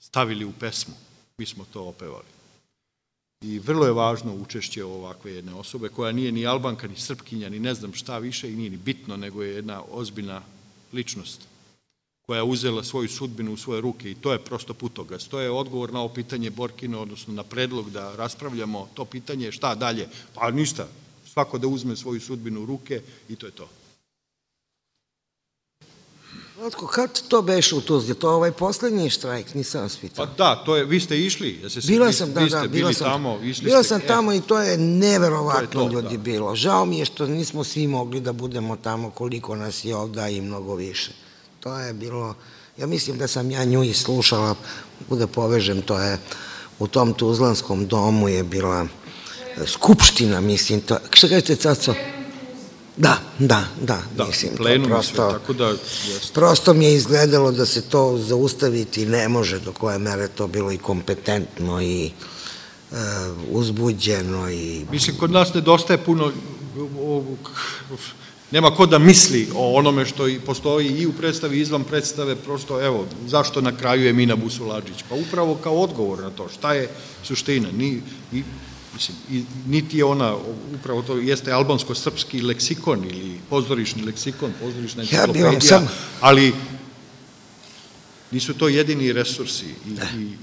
stavili u pesmu, mi smo to opevali. I vrlo je važno učešće ovakve jedne osobe, koja nije ni Albanka, ni Srpkinja, ni ne znam šta više, i nije ni bitno, nego je jedna ozbiljna ličnost koja je uzela svoju sudbinu u svoje ruke i to je prosto putokaz. To je odgovor na ovo pitanje Borkine, odnosno na predlog da raspravljamo to pitanje, šta dalje? Pa ništa, svako da uzme svoju sudbinu u ruke i to je to. Zlatko, kad to beše u Tuzli? To je ovaj poslednji štrajk, nisam vas pitao. Pa da, vi ste išli. Bila sam, da, bila sam tamo i to je neverovatno, ljudi, bilo. Žao mi je što nismo svi mogli da budemo tamo koliko nas je ovda i mnogo više. To je bilo, ja mislim da sam ja nju i slušala, da povežem, to je u tom Tuzlanskom domu je bila skupština, mislim, to je, šta kažete, Caco? Da, mislim, prosto mi je izgledalo da se to zaustaviti ne može, do koje mere to bilo i kompetentno i uzbuđeno i... Mislim, kod nas nedostaje puno, nema ko da misli o onome što postoji i u predstavi, izvan predstave, prosto, evo, zašto na kraju Emina Busuladžić? Pa upravo kao odgovor na to, šta je suština, niti je ona, upravo to jeste albansko-srpski leksikon ili pozorišni leksikon, pozorišna enciklopedija, ali nisu to jedini resursi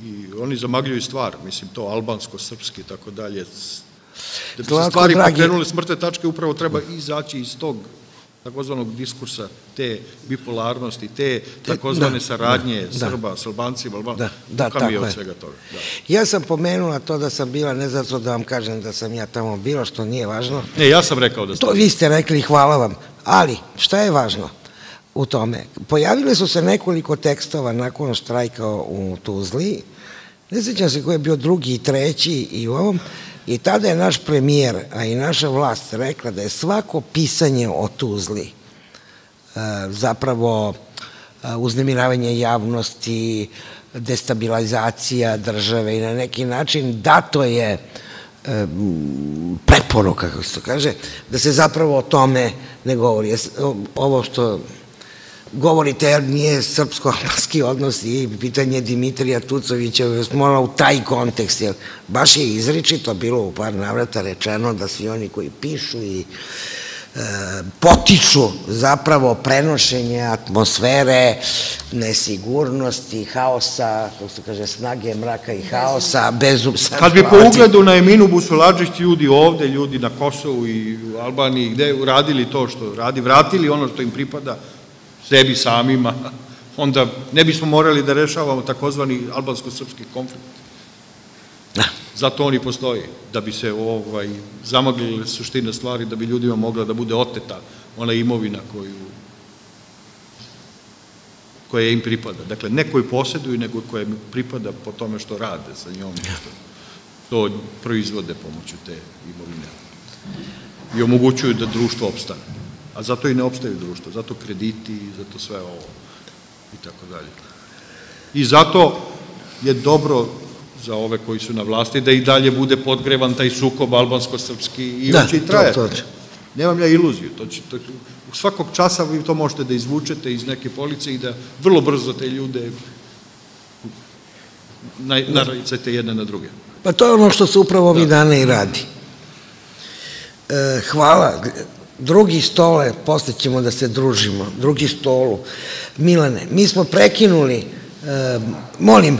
i oni zamagljuju stvar, mislim, to albansko-srpski, tako dalje, Da bi se stvari pokrenule s mrtve tačke, upravo treba izaći iz tog takozvanog diskursa, te bipolarnosti, te takozvane saradnje Srba s Albancima, kam je od svega toga. Ja sam pomenula to da sam bila, ne zato da vam kažem da sam ja tamo bila, što nije važno. Ne, ja sam rekao da sam. To vi ste rekli, hvala vam. Ali, šta je važno u tome? Pojavile su se nekoliko tekstova nakon štrajka u Tuzli, ne sjećam se koji je bio drugi i treći i u ovom, i tada je naš premijer, a i naša vlast rekla da je svako pisanje o Tuzli zapravo uznemiravanje javnosti, destabilizacija države i na neki način dato je preporuka, kako se to kaže, da se zapravo o tome ne govori. Ovo što govorite, jer nije srpsko-albanski odnos i pitanje Dimitrija Tucovića, mora u taj kontekst, jer baš je izričito bilo u par navrata rečeno da svi oni koji pišu i potiču zapravo prenošenje atmosfere, nesigurnosti, haosa, kako se kaže, snage, mraka i haosa, bezumstva. Kad bi po ugledu na Eminu Busuladžić ljudi ovde, ljudi na Kosovu i u Albaniji, gde radili to što radi, vratili ono što im pripada, sebi samima, onda ne bismo morali da rešavamo takozvani albansko-srpski konflikt. Zato oni postoji, da bi se zamaglile suština stvari, da bi ljudima mogla da bude oteta ona imovina koja im pripada. Dakle, ne koju posjeduju, nego koja im pripada po tome što rade sa njom, što proizvode pomoću te imovine i omogućuju da društvo opstane. A zato i ne opstaju društvo, zato krediti, zato sve ovo i tako dalje. I zato je dobro za ove koji su na vlasti da i dalje bude podgrevan taj sukob albansko-srpski i uopće i traje. Nemam ja iluziju. Svakog časa vi to možete da izvučete iz neke policije i da vrlo brzo te ljude naravicajte jedne na druge. Pa to je ono što se upravo ovih dana i radi. Hvala. Drugi stol je, posle ćemo da se družimo, drugi stolu. Milane, mi smo prekinuli, molim.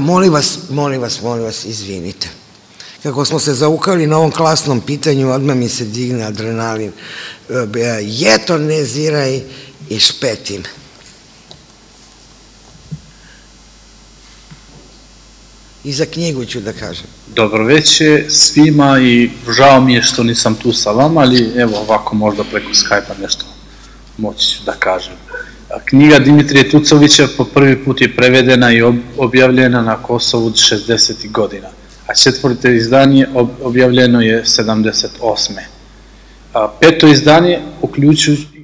Molim vas, izvinite. Kako smo se zaukali na ovom klasnom pitanju, odmah mi se digne adrenalin. Jeton Neziraj i Špetin. I za knjigu ću da kažem. Dobro večer svima i žao mi je što nisam tu sa vama, ali evo ovako možda preko Skype-a nešto moći ću da kažem. Knjiga Dimitrije Tucovića po prvi put je prevedena i objavljena na Kosovu 60. godina, a četvrto izdanje objavljeno je 78. Peto izdanje,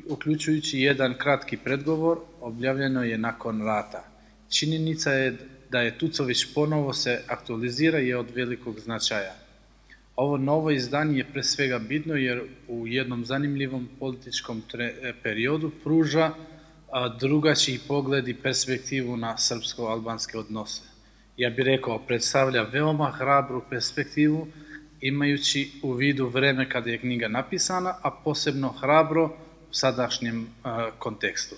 uključujući jedan kratki predgovor, objavljeno je nakon rata. Činjenica je da je Tucović ponovo se aktualizira je od velikog značaja. Ovo novo izdanje je pre svega bitno jer u jednom zanimljivom političkom periodu pruža drugačiji pogled i perspektivu na srpsko-albanske odnose. Ja bih rekao, predstavlja veoma hrabru perspektivu, imajući u vidu vreme kada je knjiga napisana, a posebno hrabro u sadašnjem kontekstu.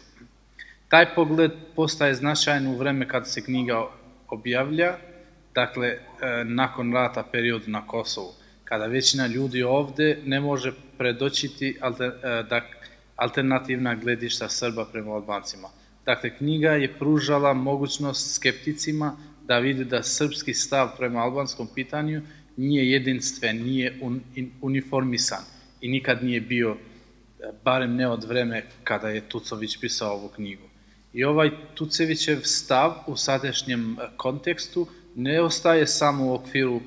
Taj pogled postaje značajan u vreme kada se knjiga objavlja, dakle, nakon rata periodu na Kosovu, kada većina ljudi ovde ne može predočiti alternativna gledišta Srba prema Albancima. Dakle, knjiga je pružala mogućnost skepticima da vidi da srpski stav prema albanskom pitanju nije jedinstven, nije uniformisan i nikad nije bio, barem ne od vreme kada je Tucović pisao ovu knjigu. I ovaj Tucovićev stav u sadašnjem kontekstu ne ostaje samo u okviru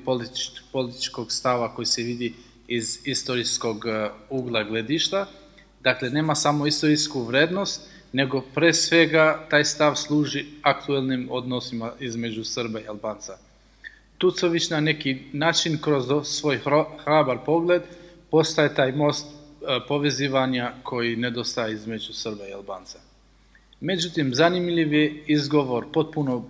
političkog stava koji se vidi iz istorijskog ugla gledišta. Dakle, nema samo istorijsku vrednost, nego pre svega taj stav služi aktuelnim odnosima između Srba i Albanca. Tucović na neki način kroz svoj hrabar pogled postaje taj most povezivanja koji nedostaje između Srba i Albanca. Međutim, zanimljiv je izgovor, potpuno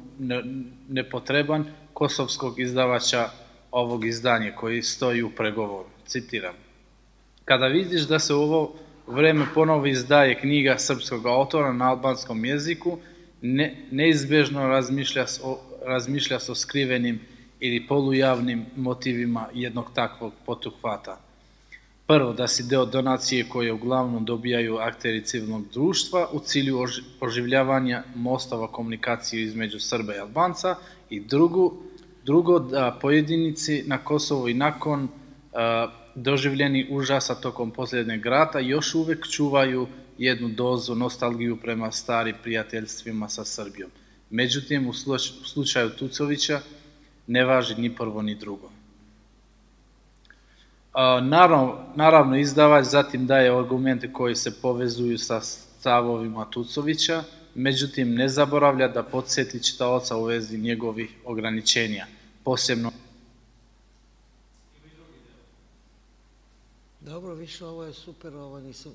nepotreban, kosovskog izdavača ovog izdanja koji stoji u pregovoru. Citiram. Kada vidiš da se u ovo vreme ponovo izdaje knjiga srpskog autora na albanskom jeziku, neizbežno razmišljaš o razmišlja o skrivenim ili polujavnim motivima jednog takvog poduhvata. Prvo, da si deo donacije koje uglavnom dobijaju akteri civilnog društva u cilju oživljavanja mostova komunikacije između Srba i Albanca i drugo, da pojedinici na Kosovo i nakon doživljeni užasa tokom posljednjeg rata još uvek čuvaju jednu dozu nostalgiju prema starim prijateljstvima sa Srbijom. Međutim, u slučaju Tucovića ne važi ni prvo ni drugo. Naravno, izdavač zatim daje argumente koji se povezuju sa stavovima Tucovića, međutim ne zaboravlja da podsjeti čitaoca u vezi njegovih ograničenja, posebno... Dobro, više ovo je super, ovo nisam...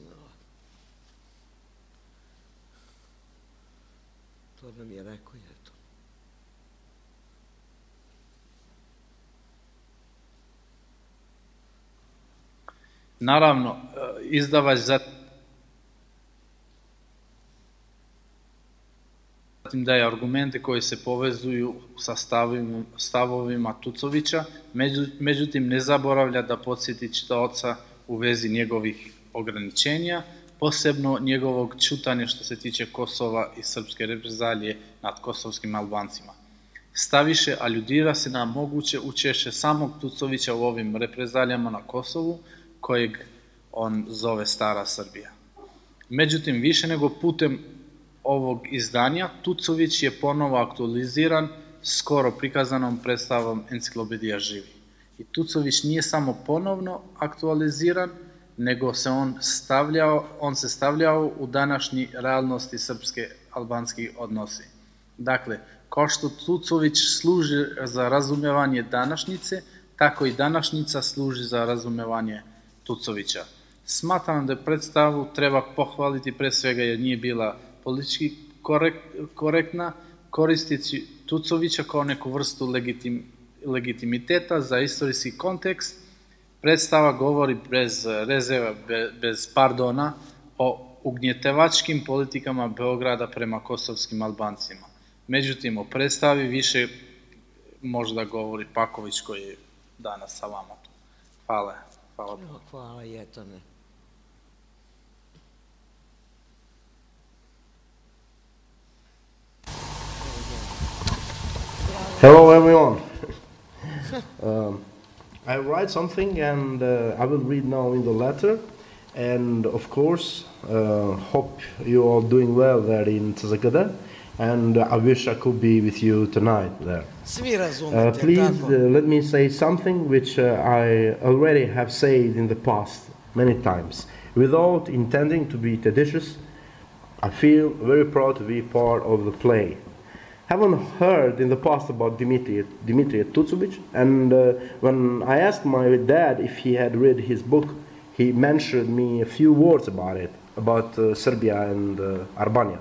To nam je rekao Jeton. Naravno, izdavač zatim daje argumente koji se povezuju sa stavovima Tucovića, međutim ne zaboravlja da podsjeti čitaoca u vezi njegovih ograničenja, posebno njegovog ćutanja što se tiče Kosova i srpske reprezalije nad kosovskim Albancima. Staviše aludira se na moguće učešće samog Tucovića u ovim reprezalijama na Kosovu, kojeg on zove Stara Srbija. Međutim, više nego putem ovog izdanja, Tucović je ponovo aktualiziran skoro prikazanom predstavom Enciklopedija živi. I Tucović nije samo ponovno aktualiziran, nego se on se stavljao u današnji realnosti srpske-albanski odnosi. Dakle, kao što Tucović služi za razumevanje današnjice, tako i današnjica služi za razumevanje Tucovića. Smatram da predstavu treba pohvaliti pre svega jer nije bila politički korektna, koristeći Tucovića kao neku vrstu legitimiteta za istorijski kontekst. Predstava govori bez rezerva, bez pardona o ugnjetevačkim politikama Beograda prema kosovskim Albancima. Međutim, o predstavi više možda govori Paković koji je danas sa vama tu. Hvala. Hvala, Jetone. Hello, everyone. I write something and I will read now in the letter, and of course hope you are doing well there in Tezagada, and I wish I could be with you tonight there. Please let me say something which I already have said in the past many times. Without intending to be tedious, I feel very proud to be part of the play. Haven't heard in the past about Dimitrije Tucović, and when I asked my dad if he had read his book, he mentioned me a few words about it, about Serbia and Albania.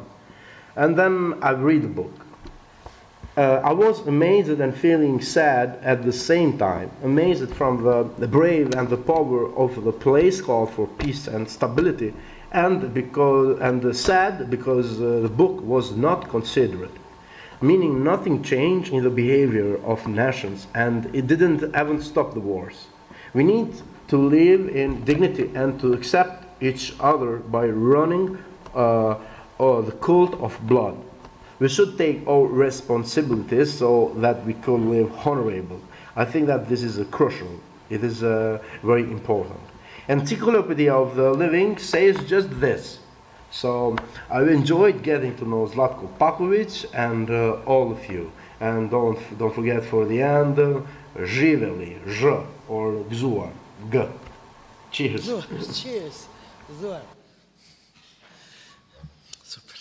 And then I read the book. I was amazed and feeling sad at the same time, amazed from the brave and the power of the place called for peace and stability, and sad because the book was not considered. Meaning nothing changed in the behavior of nations, and it didn't even stop the wars. We need to live in dignity and to accept each other by running the cult of blood. We should take our responsibilities so that we could live honorable. I think that this is crucial. It is very important. Encyclopedia of the Living says just this. So I enjoyed getting to know Zlatko Paković and all of you. And don't forget for the end, živeli, ž, or gzuar, g. Cheers. Cheers. Zuar. Super.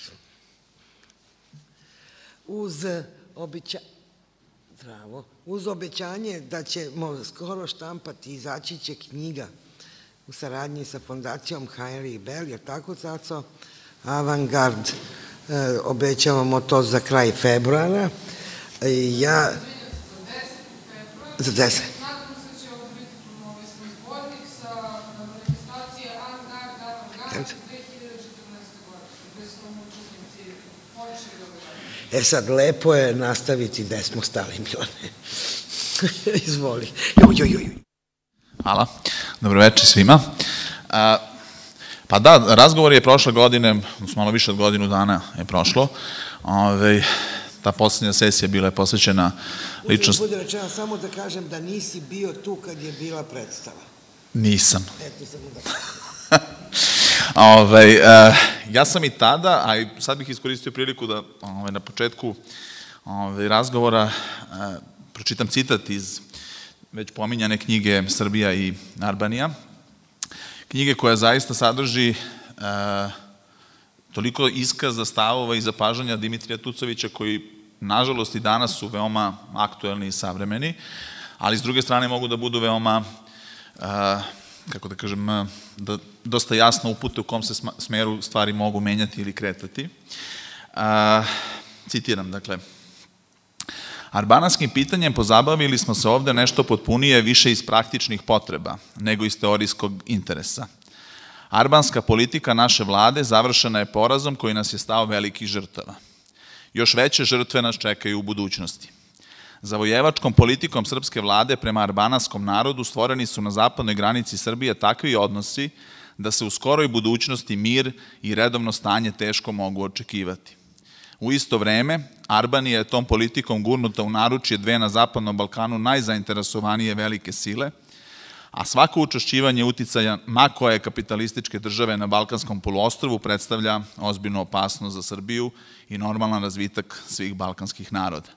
Uz obećanje da ćemo skoro štampati, izaći će knjiga u saradnji sa fondacijom Heinrich Bell, jer tako zato Avant-garde obećavamo to za kraj februara. Ja... Za 10. Nakon se će otvoriti novi izbornik sa registracije Avant-garde 2014. godine. Gde smo učesnici počeli obećanje. E sad, lepo je nastaviti gde smo stali, Milane. Izvoli. Hvala. Dobroveče svima. Pa da, razgovor je prošle godine, malo više od godinu dana je prošlo. Ta posljednja sesija bila je posvećena ličnosti. Bude rečeno, samo da kažem da nisi bio tu kad je bila predstava. Nisam. Eto sam da kažem. Ja sam i tada, a i sad bih iskoristio priliku da na početku razgovora pročitam citat iz već pominjane knjige Srbija i Albanija. Knjige koja zaista sadrži toliko iskaza, stavova i zapažanja Dimitrija Tucovića koji, nažalost, i danas su veoma aktuelni i savremeni, ali s druge strane mogu da budu veoma, kako da kažem, dosta jasno upute u kom se smeru stvari mogu menjati ili kretati. Citiram, dakle, albanskim pitanjem pozabavili smo se ovde nešto potpunije više iz praktičnih potreba nego iz teorijskog interesa. Albanska politika naše vlade završena je porazom koji nas je stao velikih žrtava. Još veće žrtve nas čekaju u budućnosti. Zavojevačkom politikom srpske vlade prema albanskom narodu stvoreni su na zapadnoj granici Srbije takvi odnosi da se u skoroj budućnosti mir i redovno stanje teško mogu očekivati. U isto vreme, Albanija je tom politikom gurnuta u naručje dve na Zapadnom Balkanu najzainteresovanije velike sile, a svako učešćivanje uticaja ma koje kapitalističke države na Balkanskom poluostrvu predstavlja ozbiljnu opasnost za Srbiju i normalan razvitak svih balkanskih naroda.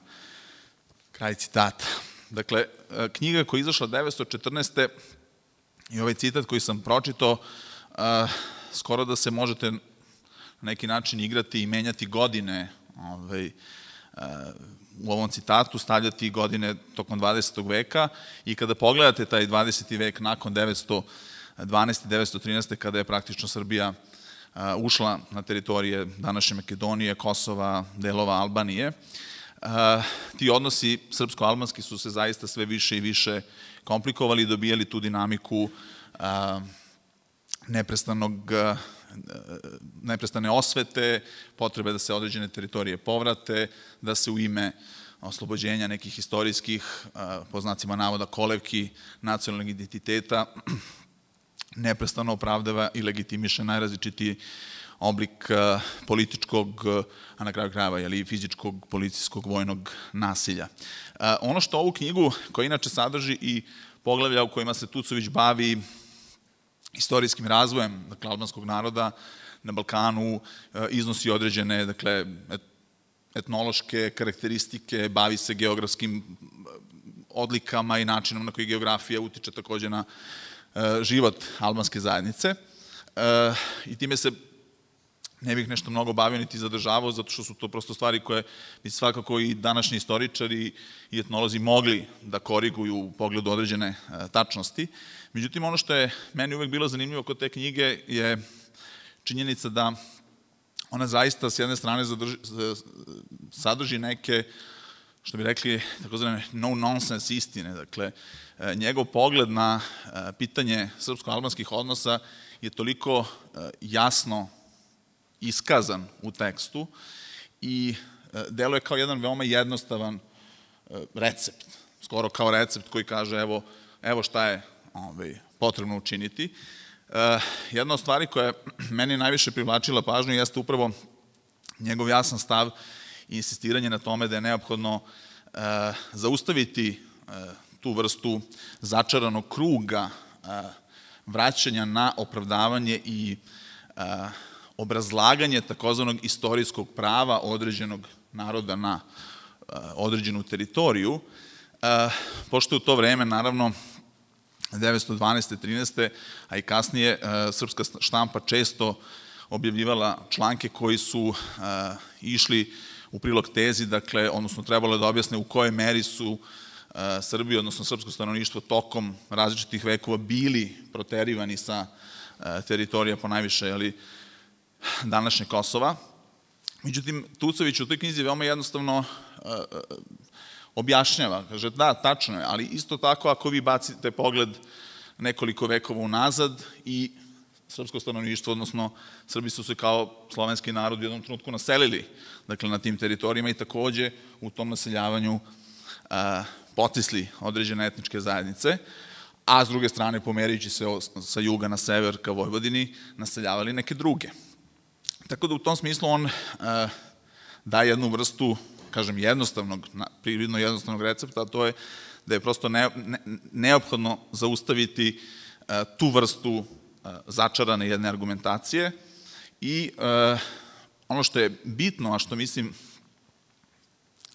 Kraj citata. Dakle, knjiga koja je izašla 1914. i ovaj citat koji sam pročitao, skoro da se možete na neki način igrati i menjati godine u ovom citatu, stavljati godine tokom 20. veka, i kada pogledate taj 20. vek nakon 912. i 913. kada je praktično Srbija ušla na teritorije današnje Makedonije, Kosova, delova Albanije, ti odnosi srpsko-albanski su se zaista sve više i više komplikovali i dobijali tu dinamiku neprestane osvete, potrebe da se određene teritorije povrate, da se u ime oslobođenja nekih istorijskih, po znacima navoda, kolevki nacionalnog identiteta, neprestano opravdava i legitimiše najrazličitiji oblik političkog, a na kraju krajeva i fizičkog, policijskog, vojnog nasilja. Ono što ovu knjigu, koja inače sadrži i poglavlja u kojima se Tucović bavi istorijskim razvojem albanskog naroda na Balkanu, iznosi određene etnološke karakteristike, bavi se geografskim odlikama i načinom na koji geografija utiče takođe na život albanske zajednice. I time se ne bih nešto mnogo bavio niti zadržavao, zato što su to prosto stvari koje bi svakako i današnji istoričari i etnolozi mogli da koriguju u pogledu određene tačnosti. Međutim, ono što je meni uvek bilo zanimljivo kod te knjige je činjenica da ona zaista s jedne strane sadrži neke, što bi rekli, takozvane no-nonsense istine. Dakle, njegov pogled na pitanje srpsko-albanskih odnosa je toliko jasno iskazan u tekstu i deluje kao jedan veoma jednostavan recept, skoro kao recept koji kaže evo šta je potrebno učiniti. Jedna od stvari koja je meni najviše privlačila pažnju jeste upravo njegov jasan stav i insistiranje na tome da je neophodno zaustaviti tu vrstu začaranog kruga vraćanja na opravdavanje i obrazlaganje takozvanog istorijskog prava određenog naroda na određenu teritoriju, pošto u to vreme, naravno, 1912. 13. a i kasnije, srpska štampa često objavljivala članke koji su išli u prilog tezi, dakle, odnosno trebalo je da objasne u kojoj meri su Srbi, odnosno srpsko stanovništvo, tokom različitih vekova bili proterivani sa teritorija ponajviše, ali današnje Kosova. Međutim, Tucović u toj knjizi veoma jednostavno objašnjava. Kaže, da, tačno je, ali isto tako ako vi bacite pogled nekoliko vekova unazad i srpsko stanovništvo, odnosno Srbi su se kao slovenski narod u jednom trenutku naselili, dakle, na tim teritorijima i takođe u tom naseljavanju potisli određene etničke zajednice, a s druge strane, pomerajući se sa juga na sever ka Vojvodini, naseljavali neke druge. Tako da u tom smislu on daje jednu vrstu, kažem, prividno jednostavnog recepta, a to je da je prosto neophodno zaustaviti tu vrstu začarane jedne argumentacije i ono što je bitno, a što mislim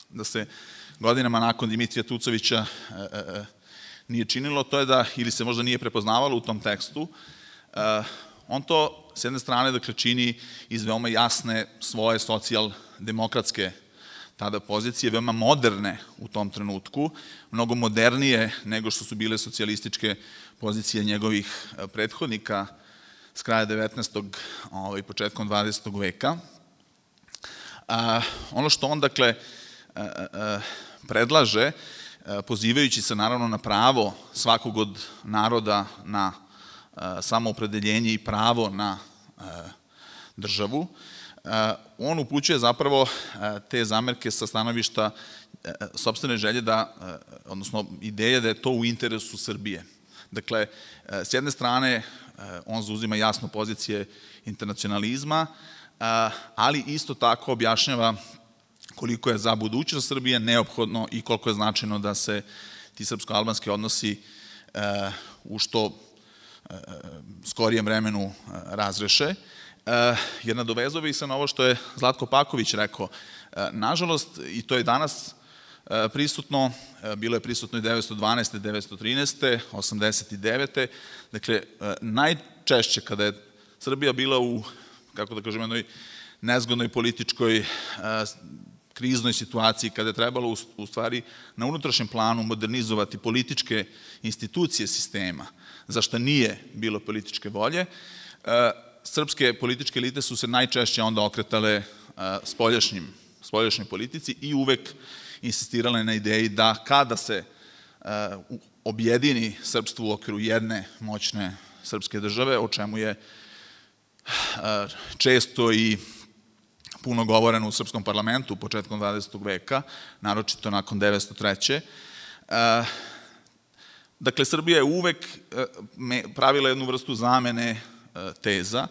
da se godinama nakon Dimitrija Tucovića nije činilo, to je da, ili se možda nije prepoznavalo u tom tekstu, on to s jedne strane, dakle, čini iz veoma jasne svoje socijaldemokratske tada pozicije, veoma moderne u tom trenutku, mnogo modernije nego što su bile socijalističke pozicije njegovih prethodnika s kraja 19. i početkom 20. veka. Ono što on, dakle, predlaže, pozivajući se naravno na pravo svakog od naroda na samoopredeljenje i pravo na državu, on upućuje zapravo te zamerke sa stanovišta sopstvene želje da, odnosno ideje da je to u interesu Srbije. Dakle, s jedne strane, on zauzima jasno pozicije internacionalizma, ali isto tako objašnjava koliko je za budućnost Srbije neophodno i koliko je značajno da se ti srpsko-albanski odnosi u što skorijem vremenu razreše. Jer nadovezao bih se na ovo što je Zlatko Paković rekao. Nažalost, i to je danas prisutno, bilo je prisutno i 1912. 1913. 1989. Dakle, najčešće kada je Srbija bila u, kako da kažem, jednoj nezgodnoj političkoj kriznoj situaciji, kada je trebalo u stvari na unutrašnjem planu modernizovati političke institucije sistema, za što nije bilo političke volje, srpske političke elite su se najčešće onda okretale spoljašnjoj politici i uvek insistirale na ideji da kada se objedini srpstvo u okviru jedne moćne srpske države, o čemu je često i puno govoreno u srpskom parlamentu početkom 20. veka, naročito nakon 1903. Dakle, Srbija je uvek pravila jednu vrstu zamene teza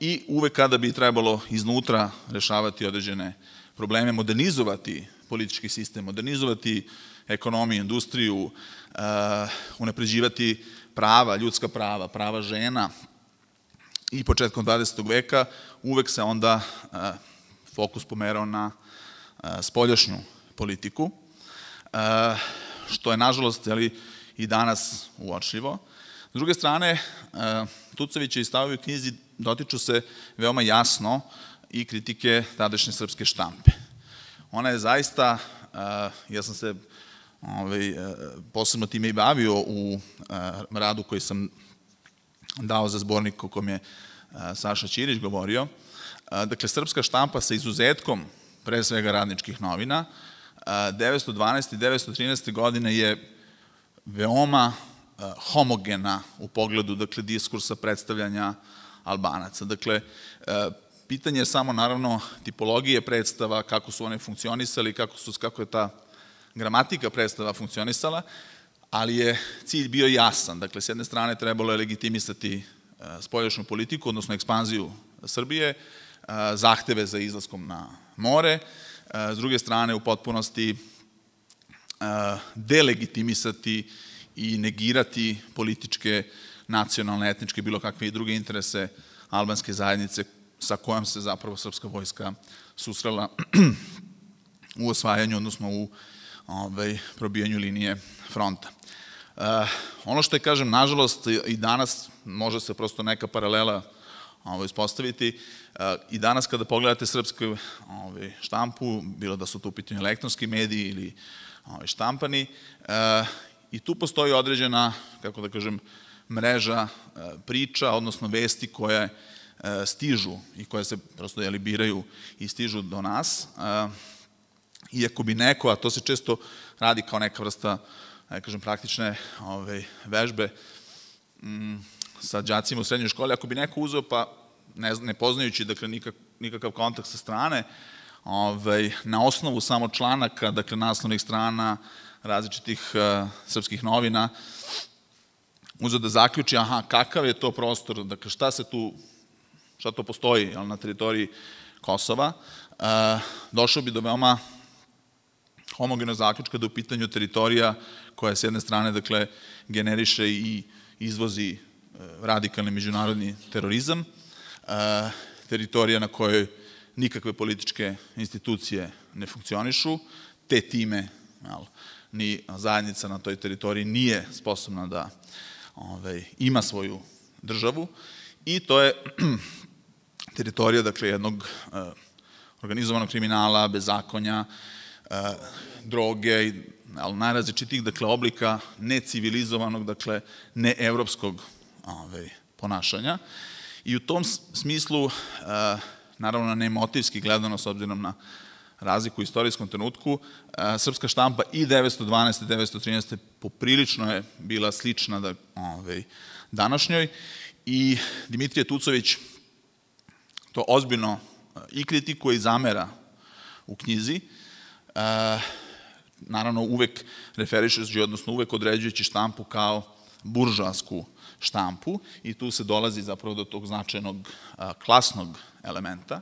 i uvek kada bi trebalo iznutra rešavati određene probleme, modernizovati politički sistem, modernizovati ekonomiju, industriju, unapređivati prava, ljudska prava, prava žena i početkom 20. veka uvek se onda fokus pomerao na spoljašnju politiku, što je nažalost i danas uočljivo. S druge strane, Tucovićevi stavovi u knjizi dotiču se veoma jasno i kritike tadašnje srpske štampe. Ona je zaista, ja sam se posebno time i bavio u radu koji sam dao za zbornik o kom je Saša Ćirić govorio. Dakle, srpska štampa sa izuzetkom, pre svega radničkih novina, 1912. i 1913. godine je veoma homogena u pogledu, dakle, diskursa predstavljanja Albanaca. Dakle, pitanje je samo, naravno, tipologije predstava, kako su one funkcionisali, kako je ta gramatika predstava funkcionisala, ali je cilj bio jasan. Dakle, s jedne strane trebalo je legitimisati spoljašnju politiku, odnosno ekspanziju Srbije, zahteve za izlaskom na more, s druge strane u potpunosti delegitimisati i negirati političke, nacionalne, etničke, bilo kakve i druge interese albanske zajednice sa kojom se zapravo srpska vojska susrela u osvajanju, odnosno u probijanju linije fronta. Ono što je, kažem, nažalost i danas, može se prosto neka paralela ispostaviti, i danas kada pogledate srpsku štampu, bilo da su tu pitanju elektronski mediji ili štampani, i tu postoji određena, kako da kažem, mreža priča, odnosno vesti koje stižu i koje se prosto biraju i stižu do nas. Iako bi neko, a to se često radi kao neka vrsta, da kažem, praktične vežbe, sa đacima u srednjoj školi, ako bi neko uzeo, pa ne poznajući nikakav kontakt sa strane, na osnovu samo članaka, dakle naslovnih strana različitih srpskih novina, uzeo da zaključi, aha, kakav je to prostor, dakle šta to postoji na teritoriji Kosova, došao bi do veoma homogeno zaključka da u pitanju teritorija koja s jedne strane, dakle, generiše i izvozi radikalni međunarodni terorizam, teritorija na kojoj nikakve političke institucije ne funkcionišu, te time ni zajednica na toj teritoriji nije sposobna da ima svoju državu i to je teritorija, dakle, jednog organizovanog kriminala, bezakonja, droge, najrazličitih, dakle, oblika necivilizovanog, dakle, neevropskog ponašanja. I u tom smislu, naravno ne motivski gledano, s obzirom na razliku u istorijskom trenutku, srpska štampa i 1912. i 1913. poprilično je bila slična današnjoj i Dimitrije Tucović to ozbiljno i kritikuje i zamera u knjizi, naravno uvek referišući, odnosno uvek određujući štampu kao buržoasku štampu i tu se dolazi zapravo do tog značajnog klasnog elementa.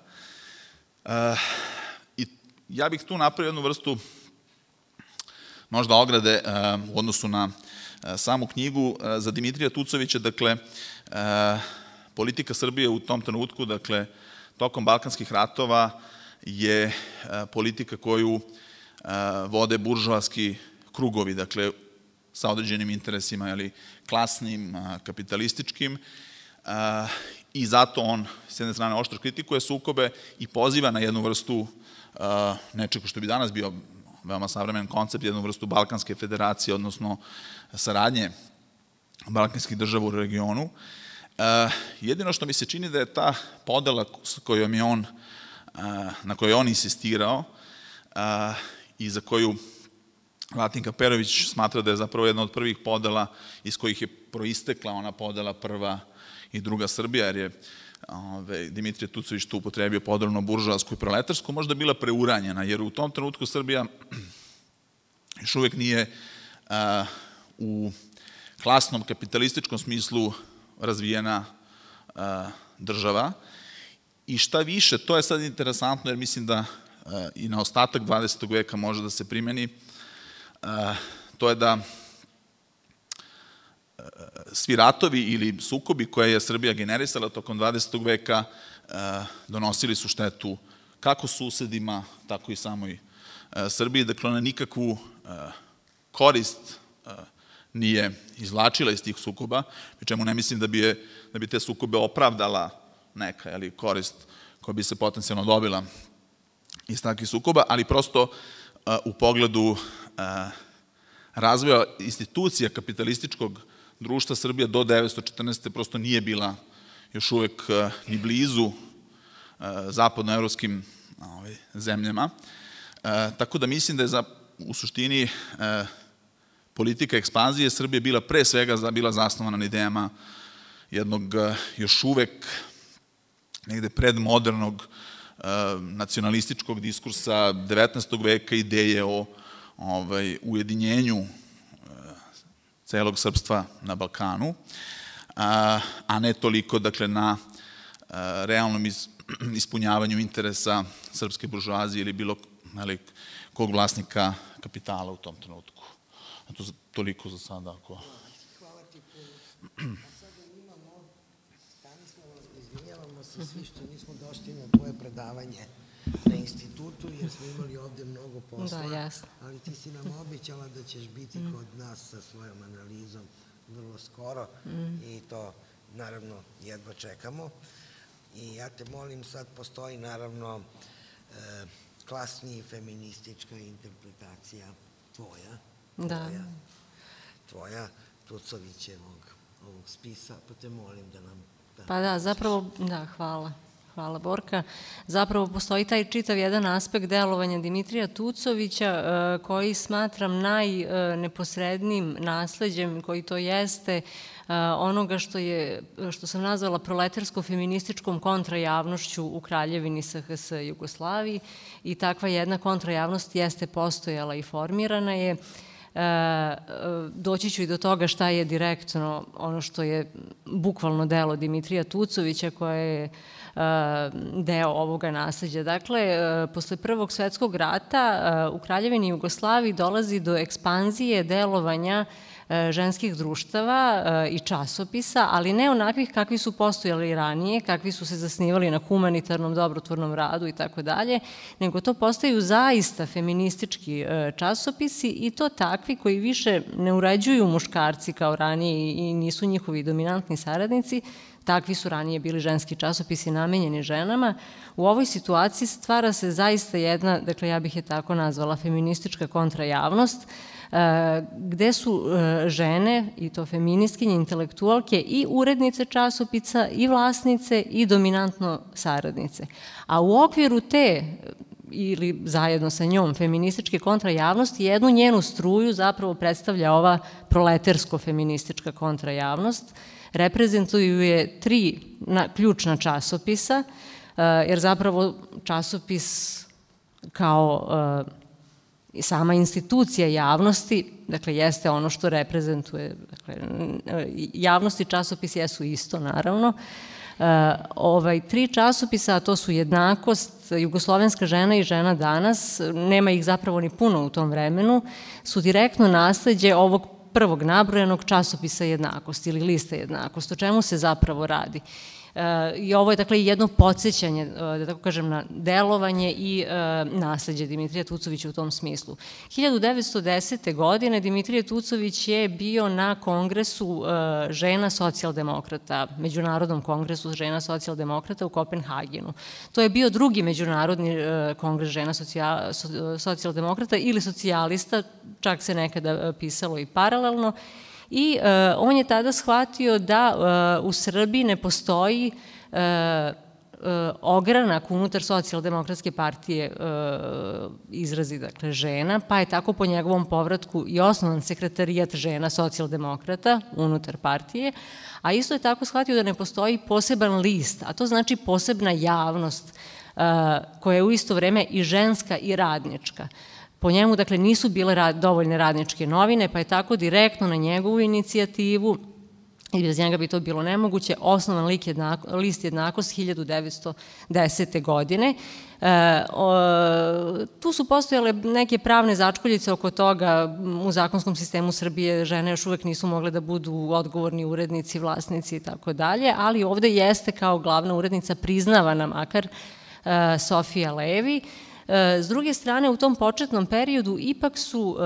I ja bih tu napravio jednu vrstu možda ograde u odnosu na samu knjigu. Za Dimitrija Tucovića, dakle, politika Srbije u tom trenutku, dakle, tokom Balkanskih ratova je politika koju vode buržoaski krugovi, dakle, sa određenim interesima, jeli, klasnim, kapitalističkim, i zato on, s jedne strane, oštro kritikuje sukobe i poziva na jednu vrstu nečega što bi danas bio veoma savremen koncept, jednu vrstu Balkanske federacije, odnosno saradnje balkanskih država u regionu. Jedino što mi se čini da je ta podela na kojoj je on insistirao i za koju Latinka Perović smatra da je zapravo jedna od prvih podela iz kojih je proistekla ona podela prva i druga Srbija, jer je Dimitrije Tucović tu upotrebio podelno buržoasku i proletarsku, možda bila preuranjena, jer u tom trenutku Srbija još uvek nije u klasnom kapitalističkom smislu razvijena država. I šta više, to je sad interesantno, jer mislim da i na ostatak 20. veka može da se primeni, to je da svi ratovi ili sukobi koje je Srbija generisala tokom 20. veka donosili su štetu kako susedima, tako i samoj Srbiji. Dakle, ona nikakvu korist nije izvlačila iz tih sukoba, pri čemu ne mislim da bi te sukobe opravdala neka korist koja bi se potencijalno dobila iz takvih sukoba, ali prosto u pogledu razvoja institucija kapitalističkog društva Srbija do 1914. prosto nije bila još uvek ni blizu zapadnoevropskim zemljama. Tako da mislim da je u suštini politika ekspanzije Srbije bila pre svega bila zasnovana na idejama jednog još uvek negde predmodernog nacionalističkog diskursa 19. veka, ideje o ujedinjenju celog srpstva na Balkanu, a ne toliko, dakle, na realnom ispunjavanju interesa srpske buržoazije ili bilo kog vlasnika kapitala u tom trenutku. Toliko za sada. Hvala ti puno. Se svi što nismo došli na tvoje predavanje na institutu, jer smo imali ovde mnogo posla, ali ti si nam obećala da ćeš biti kod nas sa svojom analizom vrlo skoro i to naravno jedva čekamo. I ja te molim, sad postoji naravno klasni i feministička interpretacija tvoja, Tucovićevog ovog spisa, pa te molim da nam... Pa da, zapravo, da, hvala. Hvala, Borka. Zapravo postoji taj čitav jedan aspekt delovanja Dimitrija Tucovića koji smatram najneposrednijim nasleđem koji to jeste onoga što sam nazvala proletarsko-feminističkom kontrajavnošću u Kraljevini SHS Jugoslaviji i takva jedna kontrajavnost jeste postojala i formirana je. Doći ću i do toga šta je direktno ono što je bukvalno delo Dimitrija Tucovića koje je deo ovoga nasleđa. Dakle, posle Prvog svetskog rata u Kraljevini Jugoslaviji dolazi do ekspanzije delovanja ženskih društava i časopisa, ali ne onakvih kakvi su postojali ranije, kakvi su se zasnivali na humanitarnom, dobrotvornom radu i tako dalje, nego to postaju zaista feministički časopisi i to takvi koji više ne uređuju muškarci kao ranije i nisu njihovi dominantni saradnici, takvi su ranije bili ženski časopisi namenjeni ženama. U ovoj situaciji stvara se zaista jedna, dakle ja bih je tako nazvala, feministička kontrajavnost, gde su žene, i to feministkinje, intelektualke, i urednice časopisa, i vlasnice, i dominantno saradnice. A u okviru te, ili zajedno sa njom, feminističke kontrajavnosti, jednu njenu struju zapravo predstavlja ova proletarsko-feministička kontrajavnost. Reprezentuju je tri ključna časopisa, jer zapravo časopis kao sama institucija javnosti, dakle, jeste ono što reprezentuje, dakle, javnosti časopis jesu isto, naravno. Tri časopisa, a to su Jednakost, Jugoslovenska žena i Žena danas, nema ih zapravo ni puno u tom vremenu, su direktno nasleđe ovog prvog nabrojenog časopisa Jednakost ili lista Jednakost, o čemu se zapravo radi. I ovo je, dakle, jedno podsjećanje, da tako kažem, na delovanje i nasleđe Dimitrija Tucovića u tom smislu. 1910. godine Dimitrije Tucović je bio na kongresu žena socijaldemokrata, Međunarodnom kongresu žena socijaldemokrata u Kopenhagenu. To je bio drugi međunarodni kongres žena socijaldemokrata ili socijalista, čak se nekada pisalo i paralelno, i on je tada shvatio da u Srbiji ne postoji ogranak unutar socijaldemokratske partije izrazi, dakle, žena, pa je tako po njegovom povratku i osnovan sekretarijat žena socijaldemokrata unutar partije, a isto je tako shvatio da ne postoji poseban list, a to znači posebna javnost koja je u isto vreme i ženska i radnička. Po njemu, dakle, nisu bile dovoljne radničke novine, pa je tako direktno na njegovu inicijativu, i bez njega bi to bilo nemoguće, osnovan list Jednakost 1910. godine. Tu su postojale neke pravne začkoljice oko toga. U zakonskom sistemu Srbije žene još uvek nisu mogle da budu odgovorni urednici, vlasnici i tako dalje, ali ovde jeste kao glavna urednica priznavana makar Sofija Levi. S druge strane, u tom početnom periodu ipak su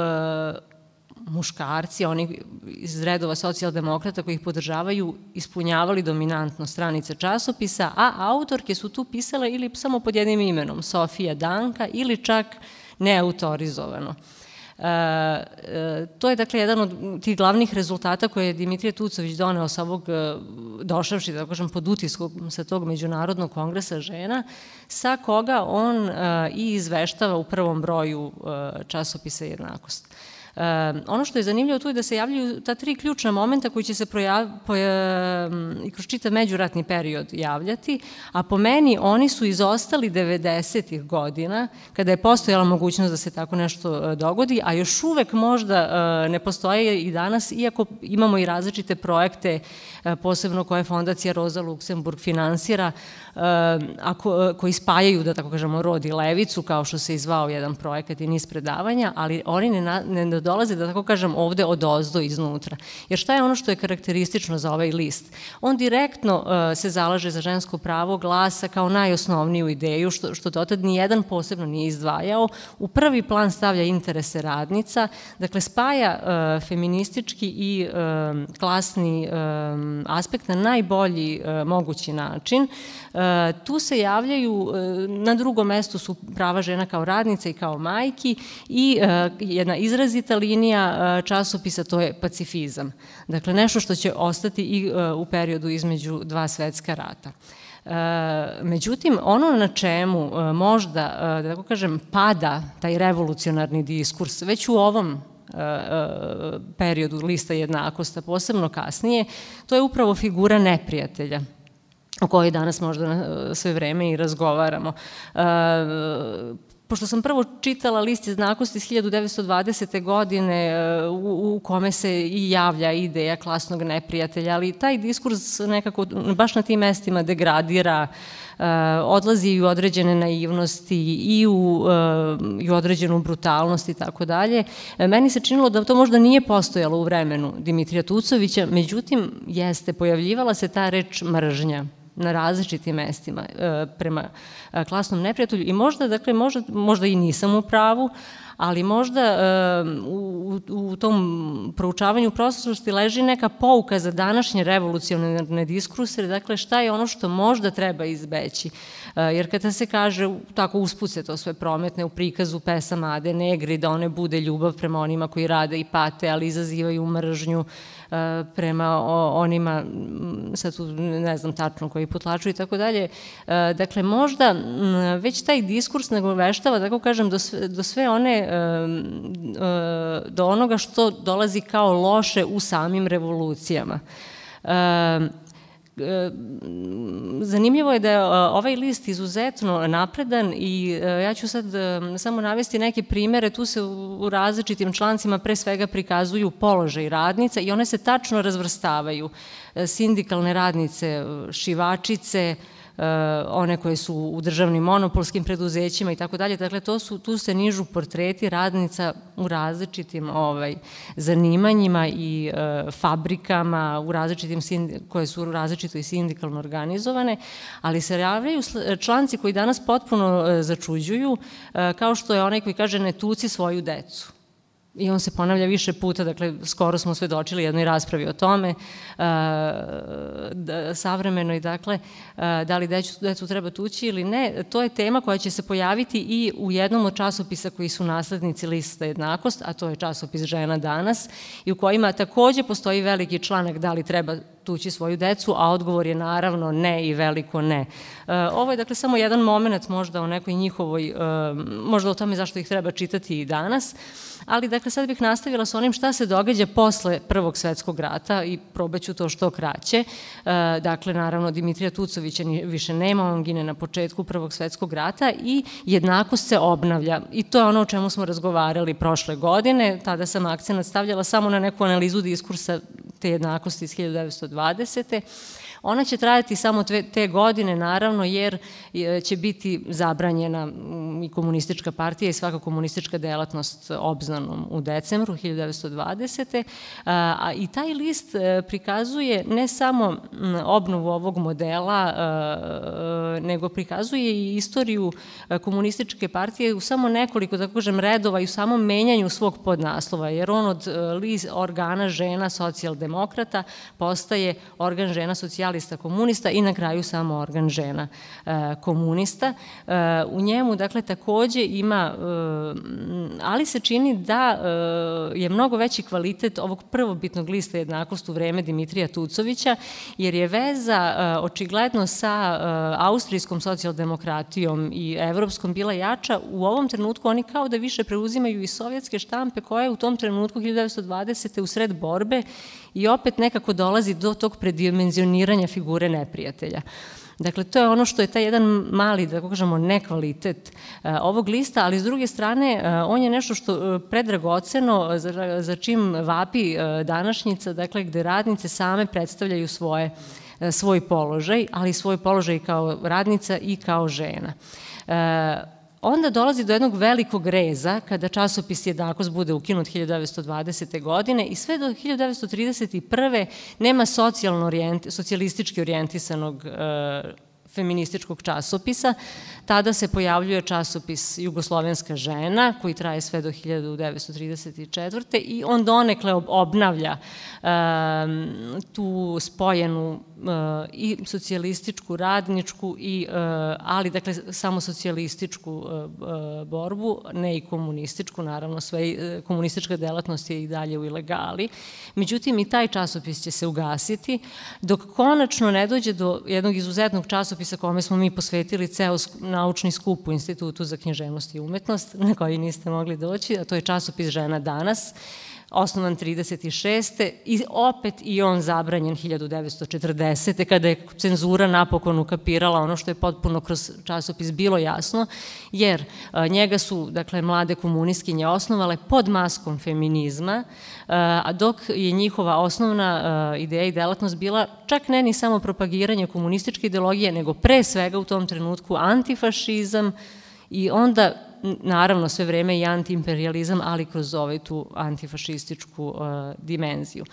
muškarci, oni iz redova socijaldemokrata koji ih podržavaju, ispunjavali dominantno stranice časopisa, a autorke su tu pisale ili samo pod jednim imenom, Sofija Danka, ili čak neautorizovano. To je, dakle, jedan od tih glavnih rezultata koje je Dimitrije Tucović doneo sa ovog, došavši, da kažem, pod utiskom sa tog Međunarodnog kongresa žena, sa koga on i izveštava u prvom broju časopisa Jednakost. Ono što je zanimljivo tu je da se javljaju ta tri ključna momenta koji će se i kroz čitav međuratni period javljati, a po meni oni su izostali 90-ih godina, kada je postojala mogućnost da se tako nešto dogodi, a još uvek možda ne postoje i danas, iako imamo i različite projekte, posebno koje Fondacija Roza Luksemburg finansira, koji spajaju, da tako kažemo, rod i levicu, kao što se izvao jedan projekat i niz predavanja, ali oni ne dolaze, da tako kažem, ovde odozdo iznutra. Jer šta je ono što je karakteristično za ovaj list? On direktno se zalaže za žensko pravo glasa kao najosnovniju ideju, što dotad nijedan posebno nije izdvajao. U prvi plan stavlja interese radnica, dakle spaja feministički i klasni aspekt na najbolji mogući način. Tu se javljaju, na drugom mestu su prava žena kao radnica i kao majki i jedna izrazita linija časopisa, to je pacifizam. Dakle, nešto što će ostati i u periodu između dva svetska rata. Međutim, ono na čemu možda, da tako kažem, pada taj revolucionarni diskurs, već u ovom periodu lista jednakosti, posebno kasnije, to je upravo figura neprijatelja, o kojoj danas možda sve vreme i razgovaramo. Pošto sam prvo čitala list jednakosti iz 1920. godine u kome se i javlja ideja klasnog neprijatelja, ali taj diskurs nekako baš na tim mestima degradira, odlazi i u određene naivnosti i u određenu brutalnost i tako dalje. Meni se činilo da to možda nije postojalo u vremenu Dimitrija Tucovića, međutim jeste, pojavljivala se ta reč mržnja na različitim mestima prema klasnom neprijatelju i možda, dakle, možda i nisam u pravu, ali možda u tom proučavanju prošlosti leži neka pouka za današnje revolucionarne diskurse, dakle šta je ono što možda treba izbeći. Jer kada se kaže, tako usput se to sve prometne u prikazu pesama Ade Negri, da one bude ljubav prema onima koji rade i pate, ali izazivaju mržnju prema onima, sad tu ne znam tačno koji potlaču i tako dalje. Dakle, možda već taj diskurs nagoveštava, tako kažem, do sve one, do onoga što dolazi kao loše u samim revolucijama. Zanimljivo je da je ovaj list izuzetno napredan i ja ću sad samo navesti neke primere. Tu se u različitim člancima pre svega prikazuju položaj radnica i one se tačno razvrstavaju. Sindikalne radnice, šivačice, one koje su u državnim monopolskim preduzećima i tako dalje. Dakle, tu se nižu portreti radnica u različitim zanimanjima i fabrikama koje su različito i sindikalno organizovane, ali se javljaju članci koji danas potpuno začuđuju, kao što je onaj koji kaže ne tuci svoju decu. I on se ponavlja više puta, dakle, skoro smo svedočili jednoj raspravi o tome, savremenoj, dakle, da li decu treba tući ili ne, to je tema koja će se pojaviti i u jednom od časopisa koji su naslednici lista jednakost, a to je časopis Žena danas, i u kojima takođe postoji veliki članak da li treba tući svoju decu, a odgovor je naravno ne i veliko ne. Ovo je, dakle, samo jedan moment možda o nekoj njihovoj, možda o tome zašto ih treba čitati i danas, ali, dakle, sad bih nastavila s onim šta se događa posle Prvog svetskog rata i probaću to što kraće. Dakle, naravno, Dimitrija Tucovića više nema, on gine na početku Prvog svetskog rata i jednakost se obnavlja. I to je ono o čemu smo razgovarali prošle godine, tada sam akcenat stavljala samo na neku analizu diskursa te jednakosti iz 1920. Ona će trajati samo te godine, naravno, jer će biti zabranjena i komunistička partija i svaka komunistička delatnost obznanom u decembru 1920. I taj list prikazuje ne samo obnovu ovog modela, nego prikazuje i istoriju komunističke partije u samo nekoliko, tako kažem, redova i u samom menjanju svog podnaslova, jer on od organa žena socijaldemokrata postaje organ žena socijalista komunista i na kraju samo organ žena komunista. U njemu, dakle, takođe ima, ali se čini da je mnogo veći kvalitet ovog prvobitnog lista jednakost u vreme Dimitrija Tucovića, jer je veza očigledno sa austrijskom socijaldemokratijom i evropskom bila jača. U ovom trenutku oni kao da više preuzimaju i sovjetske štampe koje u tom trenutku 1920. u sred borbe i opet nekako dolazi do tog predimenzioniranja figure neprijatelja. Dakle, to je ono što je taj jedan mali, da kažemo, nekvalitet ovog lista, ali s druge strane, on je nešto što predragoceno, za čim vapi današnjica, dakle, gde radnice same predstavljaju svoj položaj, ali svoj položaj kao radnica i kao žena. Onda dolazi do jednog velikog reza kada časopis Jednakost bude ukinut 1920. godine i sve do 1931. nema socijalistički orijentisanog feminističkog časopisa. Tada se pojavljuje časopis Jugoslovenska žena, koji traje sve do 1934. i on donekle obnavlja tu spojenu i socijalističku, radničku, ali dakle samo socijalističku borbu, ne i komunističku, naravno sve komunistička delatnost je i dalje u ilegali. Međutim, i taj časopis će se ugasiti, dok konačno ne dođe do jednog izuzetnog časopisa časopisa kome smo mi posvetili ceo naučni skup u Institutu za književnost i umetnost, na koji niste mogli doći, a to je časopis Žena danas, osnovan 1936. I opet i on zabranjen 1940. Kada je cenzura napokon ukapirala ono što je potpuno kroz časopis bilo jasno, jer njega su, dakle, mlade komunistkinje osnovale pod maskom feminizma, a dok je njihova osnovna ideja i delatnost bila čak ne ni samo propagiranje komunističke ideologije, nego pre svega u tom trenutku antifašizam i onda naravno sve vreme i antiimperializam, ali kroz ovaj tu antifašističku dimenziju.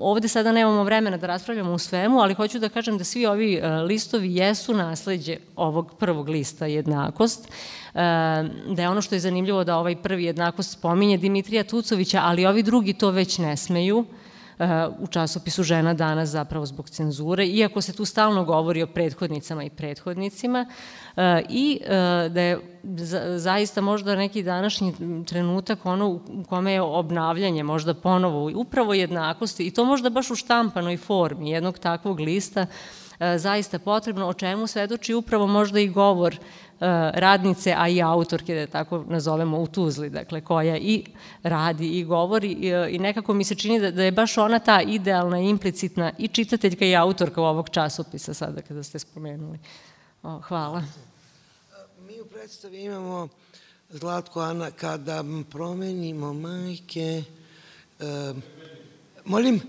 Ovde sada nemamo vremena da raspravljamo u svemu, ali hoću da kažem da svi ovi listovi jesu nasleđe ovog prvog lista Jednakost, da je ono što je zanimljivo da ovaj prvi Jednakost spominje Dimitrija Tucovića, ali ovi drugi to već ne smeju, u časopisu Žena danas zapravo zbog cenzure, iako se tu stalno govori o prethodnicama i prethodnicima i da je zaista možda neki današnji trenutak ono u kome je obnavljanje možda ponovo upravo jednakosti i to možda baš u štampanoj formi jednog takvog lista zaista potrebno, o čemu svedoči upravo možda i govor radnice, a i autorke, da tako nazovemo, u Tuzli, dakle, koja i radi i govori i nekako mi se čini da je baš ona ta idealna, implicitna i čitateljka i autorka ovog časopisa sada kada ste spomenuli. Hvala. Mi u predstavi imamo Zlatko, Ana, kada promenimo majke... Molim?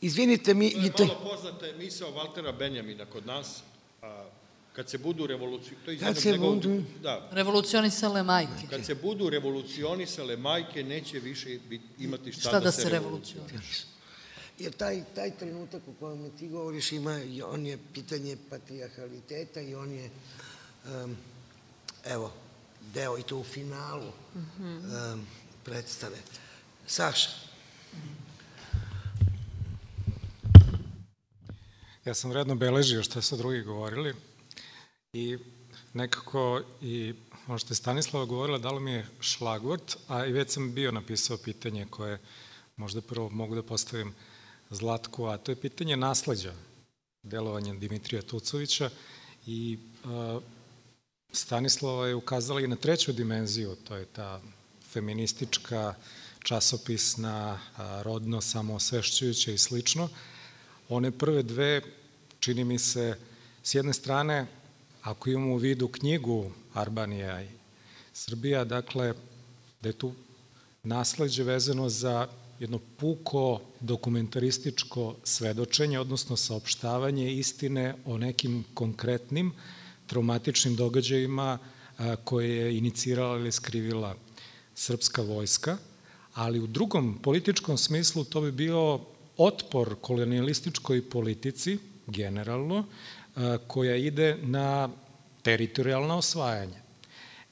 Izvinite mi... To je malo poznata emisija Waltera Benjamina kod nas, kad se budu revolucionisale majke. Kad se budu revolucionisale majke, neće više imati šta da se revolucioniš. Jer taj trenutak u kojem ti govoriš, on je pitanje patrijarhaliteta i on je, evo, deo i to u finalu predstave. Saša. Ja sam redno beležio što su drugi govorili i nekako i ono što je Stanislava govorila dalo mi je šlagvort, a i već sam bio napisao pitanje koje možda prvo mogu da postavim Zlatku, a to je pitanje nasleđa delovanja Dimitrija Tucovića i Stanislava je ukazala i na treću dimenziju, to je ta feministička, časopisna, rodno samoosvešćujuća i slično. One prve dve, čini mi se, s jedne strane, ako imamo u vidu knjigu Albanija i Srbija, dakle, da je tu nasleđe vezano za jedno puko dokumentarističko svedočenje, odnosno saopštavanje istine o nekim konkretnim traumatičnim događajima koje je inicirala ili skrivila srpska vojska, ali u drugom političkom smislu to bi bio otpor kolonijalističkoj politici, generalno, koja ide na teritorijalna osvajanja.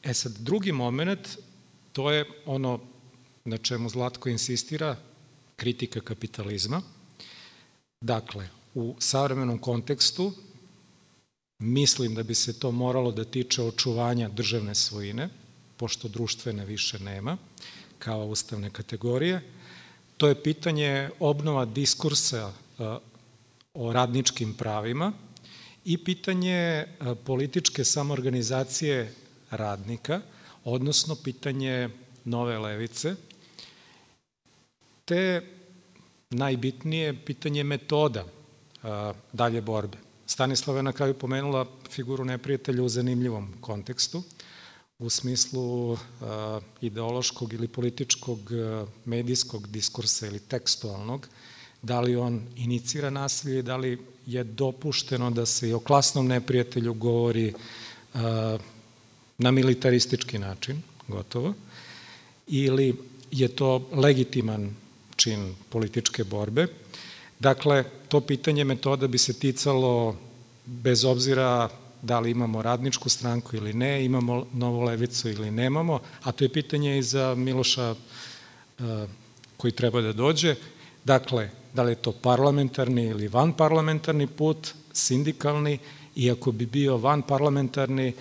E sad, drugi moment, to je ono na čemu Zlatko insistira, kritika kapitalizma. Dakle, u savremenom kontekstu, mislim da bi se to moralo da tiče očuvanja državne svojine, pošto društvene više nema, kao ustavne kategorije. To je pitanje obnova diskursa o radničkim pravima i pitanje političke samoorganizacije radnika, odnosno pitanje nove levice, te najbitnije pitanje metoda dalje borbe. Stanislava je na kraju pomenula figuru neprijatelja u zanimljivom kontekstu, u smislu ideološkog ili političkog medijskog diskursa ili tekstualnog, da li on inicira nasilje, da li je dopušteno da se i o klasnom neprijatelju govori na militaristički način, gotovo, ili je to legitiman čin političke borbe. Dakle, to pitanje metoda bi se ticalo, bez obzira da li imamo radničku stranku ili ne, imamo novu levicu ili nemamo, a to je pitanje i za Miloša koji treba da dođe. Dakle, da li je to parlamentarni ili vanparlamentarni put, sindikalni, i ako bi bio vanparlamentarni,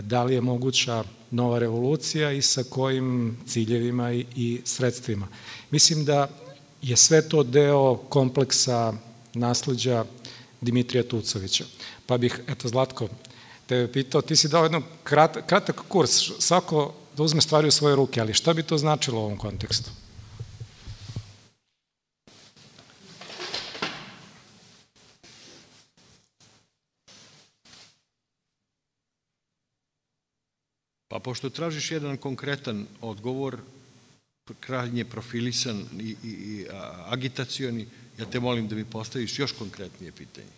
da li je moguća nova revolucija i sa kojim ciljevima i sredstvima. Mislim da je sve to deo kompleksa nasleđa Dimitrija Tucovića. Pa bih, eto Zlatko, te pitao, ti si dao jednu kratak kurs, svako da uzme stvari u svoje ruke, ali šta bi to značilo u ovom kontekstu? Pa pošto tražiš jedan konkretan odgovor, krajnje profilisan i agitacioni, ja te molim da mi postaviš još konkretnije pitanje.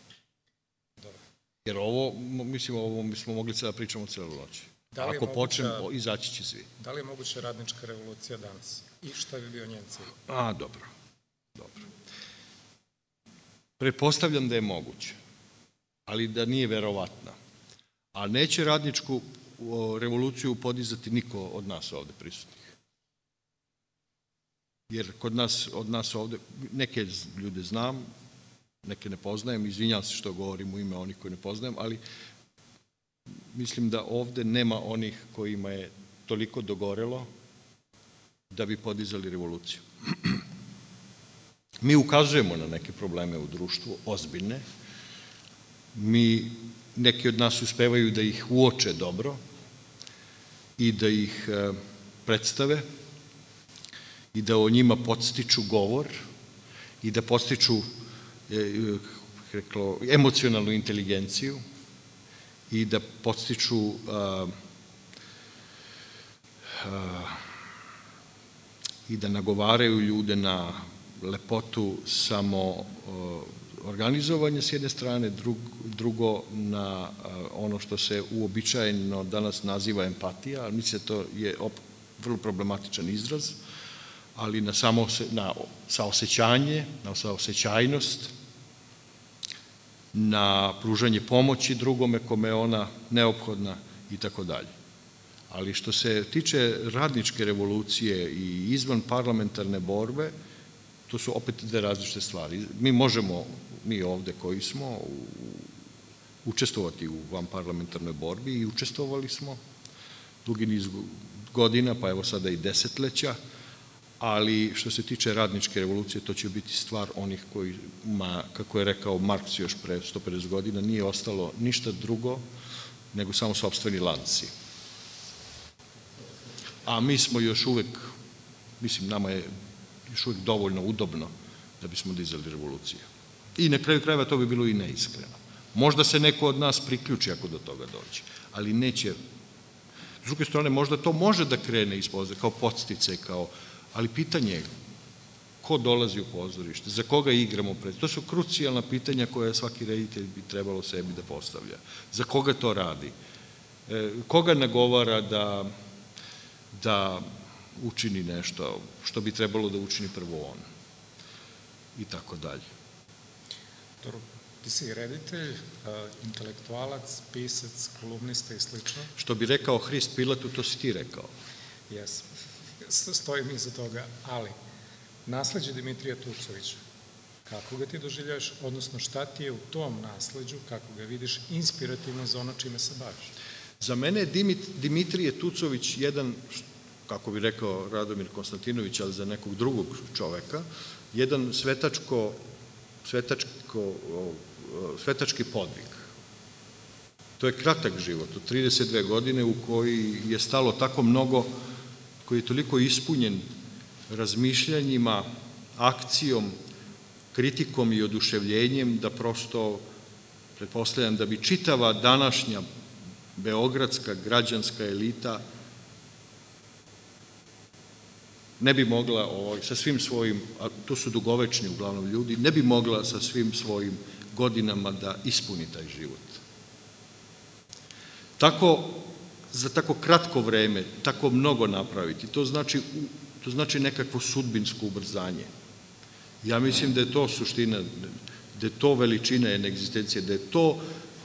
Jer ovo, mislim, ovo smo mogli sada pričamo celu noć. Ako počnemo, izaći će svi. Da li je moguća radnička revolucija danas? I šta bi bio njen cilj? Dobro. Pretpostavljam da je moguća, ali da nije verovatna. A neće radničku revoluciju podizati niko od nas ovde prisutnih. Jer od nas ovde, neke ljude znam, neke ne poznajem, izvinjam se što govorim u ime onih koji ne poznajem, ali mislim da ovde nema onih kojima je toliko dogorelo da bi podizali revoluciju. Mi ukazujemo na neke probleme u društvu, ozbiljne. Mi, neki od nas uspevaju da ih uoče dobro i da ih predstave i da o njima podstiču govor i da podstiču emocionalnu inteligenciju i da podstiču i da nagovaraju ljude na lepotu samo organizovanje s jedne strane, drugo na ono što se uobičajeno danas naziva empatija, ali mislim da to je vrlo problematičan izraz, ali na saosećanje, na saosećajnost, na pružanje pomoći drugome kome je ona neophodna i tako dalje. Ali što se tiče radničke revolucije i izvan parlamentarne borbe, to su opet dve različite stvari. Mi možemo, mi ovde koji smo, učestvovati u vanparlamentarnoj borbi i učestvovali smo dugi niz godina, pa evo sada i desetleća, ali što se tiče radničke revolucije, to će biti stvar onih koji, kako je rekao Marks još pre 150 godina, nije ostalo ništa drugo nego samo sopstveni lanci. A mi smo još uvek, mislim, nama je još uvijek dovoljno udobno da bismo dizali revoluciju. I na kraju krajeva to bi bilo i neiskreno. Možda se neko od nas priključi ako do toga dođe, ali neće. S druge strane, možda to može da krene iz pozorišta, kao podstice, ali pitanje je ko dolazi u pozorište, za koga igramo predstavu. To su krucijalna pitanja koja svaki reditelj bi trebalo sebi da postavlja. Za koga to radi? Koga nagovara da učini nešto što bi trebalo da učini prvo on. I tako dalje. Dobro, ti si reditelj, intelektualac, pisac, kolumnista i slično. Što bi rekao Hrist Pilatu, to si ti rekao. Jes, stojim iza toga, ali nasleđe Dimitrija Tucovića, kako ga ti doživljaš, odnosno šta ti je u tom nasleđu, kako ga vidiš, inspirativno za ono čime se baviš? Za mene je Dimitrije Tucović jedan, kako bi rekao Radomir Konstantinović, ali za nekog drugog čoveka, jedan svetački podvig. To je kratak život, od 32 godine u koji je stalo tako mnogo, koji je toliko ispunjen razmišljanjima, akcijom, kritikom i oduševljenjem, da prosto, pretpostavljam, da bi čitava današnja beogradska građanska elita ne bi mogla sa svim svojim, a tu su dugovečni uglavnom ljudi, ne bi mogla sa svim svojim godinama da ispuni taj život. Za tako kratko vreme, tako mnogo napraviti, to znači nekakvo sudbinsko ubrzanje. Ja mislim da je to suština, da je to veličina egzistencije, da je to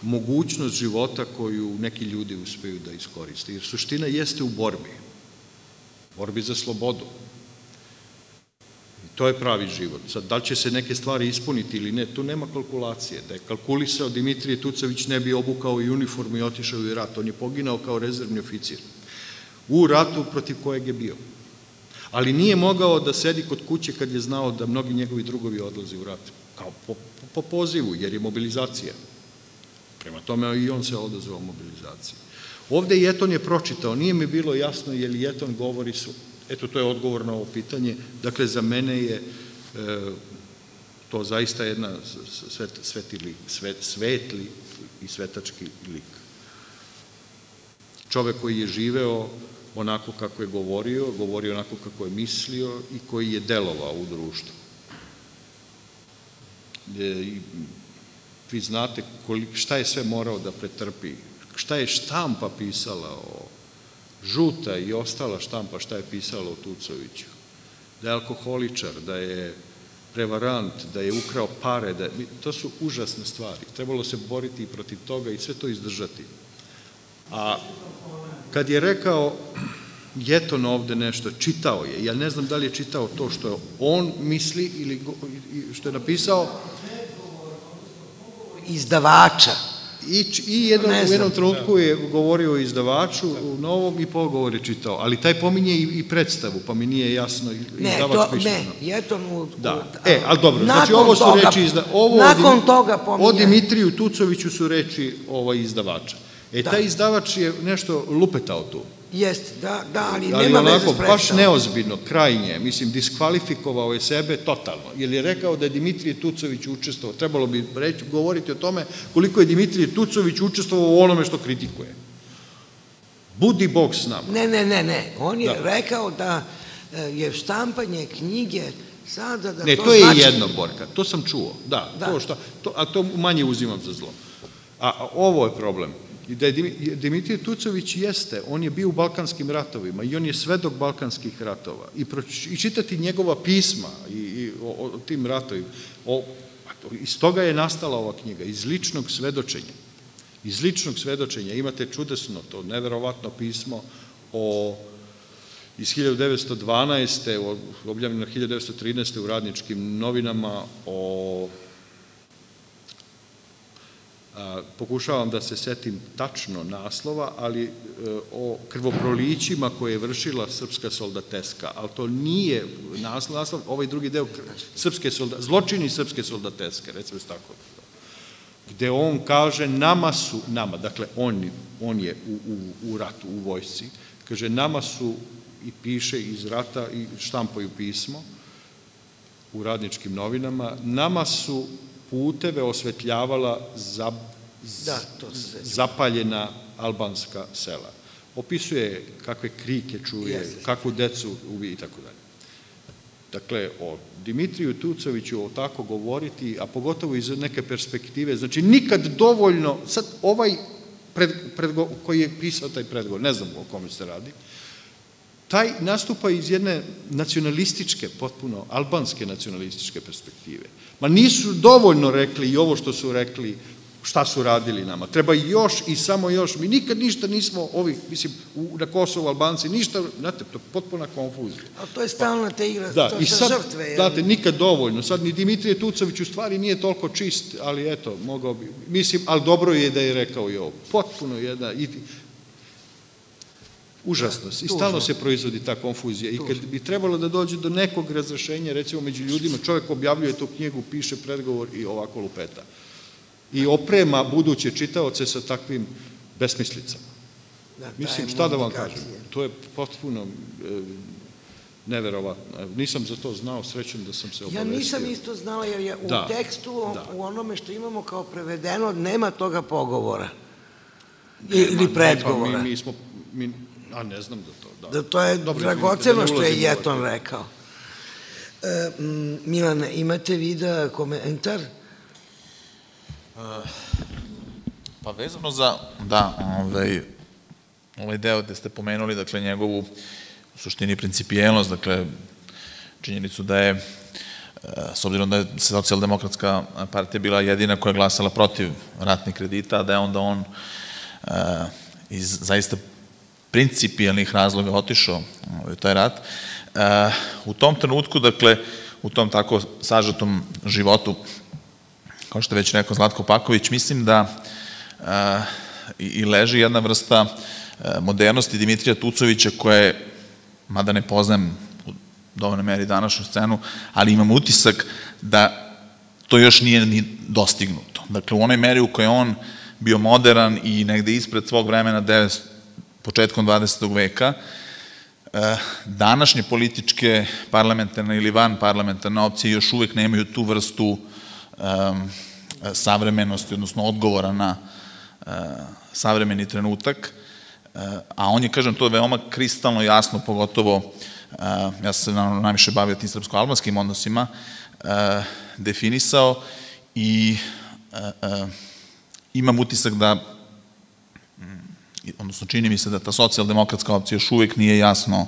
mogućnost života koju neki ljudi uspeju da iskoriste. Jer suština jeste u borbi. Borbi za slobodu. To je pravi život. Sad, da li će se neke stvari ispuniti ili ne, tu nema kalkulacije. Da je kalkulisao, Dimitrije Tucović ne bi obukao i uniformu i otišao u rat. On je poginao kao rezervni oficir. U ratu protiv kojeg je bio. Ali nije mogao da sedi kod kuće kad je znao da mnogi njegovi drugovi odlaze u rat. kao po pozivu, jer je mobilizacija. Prema tome i on se odazvao mobilizaciji. Ovdje Jeton je pročitao, nije mi bilo jasno je li Jeton govori su, eto to je odgovor na ovo pitanje, dakle za mene je to zaista jedna svetli i svetački lik. Čovjek koji je živeo onako kako je govorio, govorio onako kako je mislio i koji je delovao u društvu. Vi znate šta je sve morao da pretrpi, šta je štampa pisala o žuta i ostala štampa, šta je pisala o Tucoviću. Da je alkoholičar, da je prevarant, da je ukrao pare, to su užasne stvari. Trebalo se boriti i protiv toga i sve to izdržati. A kad je rekao Jeton ovde nešto, čitao je, ja ne znam da li je čitao to što on misli ili što je napisao izdavača. I jednom trenutku je govorio o izdavaču u Novom i pogovor je čitao, ali taj pominje i predstavu, pa mi nije jasno izdavač mišljeno. Ne, Jeton... Ali dobro, znači ovo su reči izdavača. O Dimitriju Tucoviću su reči izdavača. Taj izdavač je nešto lupetao tu. Jeste, da, ali nema veze s predstavom. Baš neozbiljno, krajnje, mislim, diskvalifikovao je sebe totalno, jer je rekao da je Dimitrije Tucović učestvovao, trebalo bi govoriti o tome koliko je Dimitrije Tucović učestvovao u onome što kritikuje. Budi Bog s nama. Ne, on je rekao da je štampanje knjige sada da to znači... Ne, to je jedno, Borka, to sam čuo, da, a to manje uzimam za zlo. A ovo je problem. Dimitrije Tucović jeste, on je bio u Balkanskim ratovima i on je svedok Balkanskih ratova i čitati njegova pisma o tim ratovima, iz toga je nastala ova knjiga, iz ličnog svedočenja, imate čudesno to, neverovatno pismo iz 1912. objavljeno 1913. u radničkim novinama o... pokušavam da se setim tačno naslova, ali o krvoprolićima koje je vršila srpska soldateska, ali to nije naslov, ovaj drugi deo zločini srpske soldateske, recimo se tako, gde on kaže nama su, nama, dakle on je u ratu, u vojsci, kaže nama su i piše iz rata i štampaju pismo u radničkim novinama, nama su puteve osvetljavala zapaljena albanska sela. Opisuje kakve krike čuje, kakvu decu ubije i tako dalje. Dakle, o Dimitriju Tucoviću o tako govoriti, a pogotovo iz neke perspektive, znači nikad dovoljno, sad ovaj koji je pisao taj predgovor, ne znam o kome se radi, taj nastupa iz jedne nacionalističke, potpuno albanske nacionalističke perspektive. Ma nisu dovoljno rekli i ovo što su rekli, šta su radili nama. Treba još i samo još. Mi nikad ništa nismo, ovi, mislim, na Kosovu, Albanci, ništa, znate, to je potpuna konfuzija. A to je stalna te igra, to je sa žrtve. Znate, nikad dovoljno. Sad ni Dimitrije Tucović u stvari nije toliko čist, ali eto, mogao bi, mislim, ali dobro je da je rekao i ovo. Potpuno jedna... Užasnost. I stalno se proizvodi ta konfuzija. I kad bi trebalo da dođe do nekog razrešenja, recimo među ljudima, čovjek objavljuje tu knjigu, piše predgovor i ovako lupeta. I oprema buduće čitaoce sa takvim besmislicama. Mislim, šta da vam kažem? To je potpuno neverovatno. Nisam za to znao, srećem da sam se obavestio. Ja nisam isto znao, jer je u tekstu, u onome što imamo kao prevedeno, nema toga pogovora. Ili predgovora. Mi smo... A ne znam da to... Da to je dragoceno što je Jeton rekao. Milane, imate vi da komentar? Pa vezano za... Da, ovaj deo gde ste pomenuli, dakle, njegovu u suštini principijelnost, dakle, činjenicu da je, s obzirom da je Socijaldemokratska partija bila jedina koja je glasala protiv ratnih kredita, da je onda on iz zaista principijalnih razloga otišao u taj rat. U tom trenutku, dakle, u tom tako sažetom životu, kao što je već rekao Zlatko Paković, mislim da i leži jedna vrsta modernosti Dimitrija Tucovića, koja je, mada ne poznajem u dovoljnoj meri današnju scenu, ali imam utisak da to još nije ni dostignuto. Dakle, u onoj meri u kojoj je on bio moderan i negde ispred svog vremena početkom 20. veka, današnje političke parlamentarne ili van parlamentarne opcije još uvek nemaju tu vrstu savremenosti, odnosno odgovora na savremeni trenutak, a on je, kažem, to veoma kristalno jasno, pogotovo, ja sam se najviše bavio tim srpsko-albanskim odnosima, definisao i imam utisak da, odnosno čini mi se da ta socijaldemokratska opcija još uvek nije jasno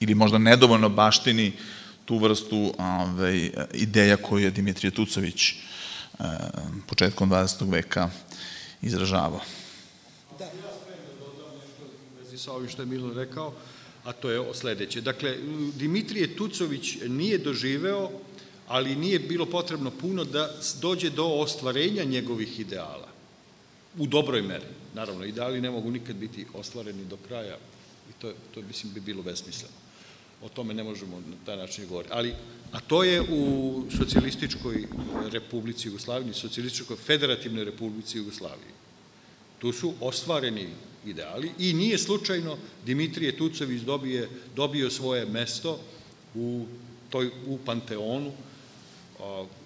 ili možda nedovoljno baštini tu vrstu ideja koju je Dimitrije Tucović početkom 20. veka izražavao. Da, ja spremim da dodam nešto u vezi sa ovim što je Milan rekao, a to je sledeće. Dakle, Dimitrije Tucović nije doživeo, ali nije bilo potrebno puno da dođe do ostvarenja njegovih ideala. U dobroj meri, naravno, ideali ne mogu nikad biti ostvareni do kraja i to, mislim, bi bilo besmisleno. O tome ne možemo na taj način govoriti. Ali, a to je u Socijalističkoj republici Jugoslavije, Socijalističkoj federativnoj republici Jugoslavije. Tu su ostvareni ideali i nije slučajno Dimitrije Tucović dobio svoje mesto u panteonu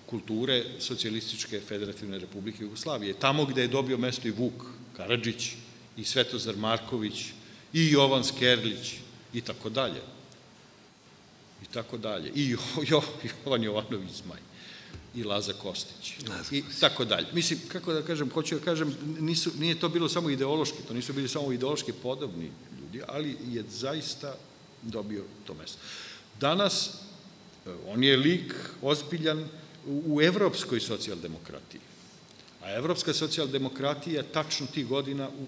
kulture Socijalističke federativne republike Jugoslavije. Tamo gde je dobio mesto i Vuk Karadžić, i Svetozar Marković, i Jovan Skerlić, i tako dalje. I tako dalje. I Jovan Jovanović Zmaj, i Laza Kostić, i tako dalje. Mislim, kako da kažem, hoću da kažem, nije to bilo samo ideološki, to nisu bili samo ideološki podobni ljudi, ali je zaista dobio to mesto. Danas, on je lik ozbiljan u evropskoj socijaldemokratiji. A evropska socijaldemokratija tačno tih godina, u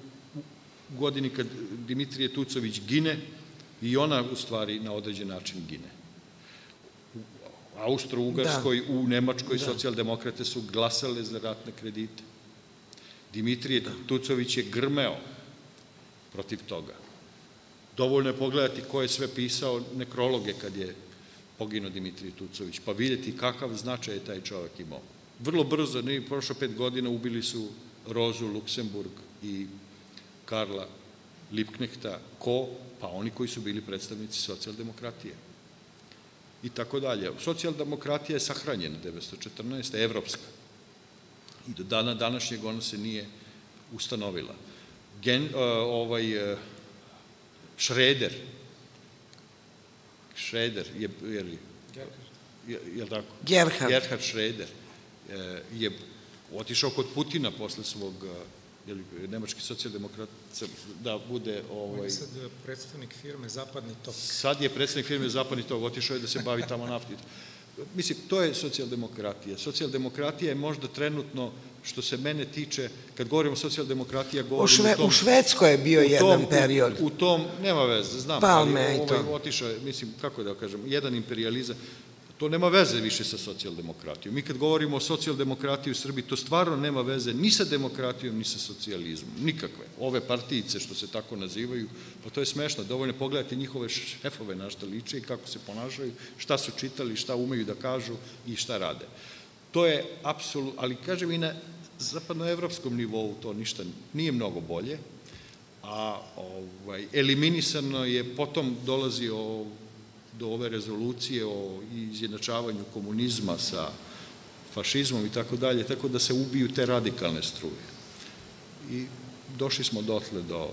godini kad Dimitrije Tucović gine, i ona u stvari na određen način gine. U Austro-Ugarskoj, u Nemačkoj socijaldemokrate su glasale za ratne kredite. Dimitrije Tucović je grmeo protiv toga. Dovoljno je pogledati ko je sve pisao nekrologe kad je pogino Dimitrije Tucović, pa vidjeti kakav značaj je taj čovjek imao. Vrlo brzo, ne prošlo 5 godina, ubili su Rozu Luksemburg i Karla Liebknechta. Ko? Pa oni koji su bili predstavnici socijaldemokratije. I tako dalje. Socijaldemokratija je sahranjena 1914. Evropska. I do dana današnjeg ona se nije ustanovila. Schroeder, je li tako? Gerhard Schroeder je otišao kod Putina posle svog, je li nemački socijaldemokrat, da bude... On je sad predstavnik firme Zapadni tok. Sad je predstavnik firme Zapadni tok, otišao je da se bavi tamo nafti. Mislim, to je socijaldemokratija. Socijaldemokratija je možda trenutno, što se mene tiče, kad govorimo socijaldemokratija, govorimo o tom... U Švedskoj je bio jedan period. U tom, nema veze, znam, ali otišao je, mislim, kako da kažem, jedan imperializam. To nema veze više sa socijaldemokratijom. Mi kad govorimo o socijaldemokratiji u Srbiji, to stvarno nema veze ni sa demokratijom, ni sa socijalizmom. Nikakve. Ove partijice, što se tako nazivaju, pa to je smešno. Dovoljno pogledajte njihove šefove na šta liče i kako se ponašaju, šta su čitali, šta umeju da kažu i šta rade. To je apsolutno, ali kažem i na zapadnoevropskom nivou to ništa nije mnogo bolje, a eliminisano je, potom dolazi do ove rezolucije o izjednačavanju komunizma sa fašizmom i tako dalje, tako da se ubiju te radikalne struje. I došli smo dotle do...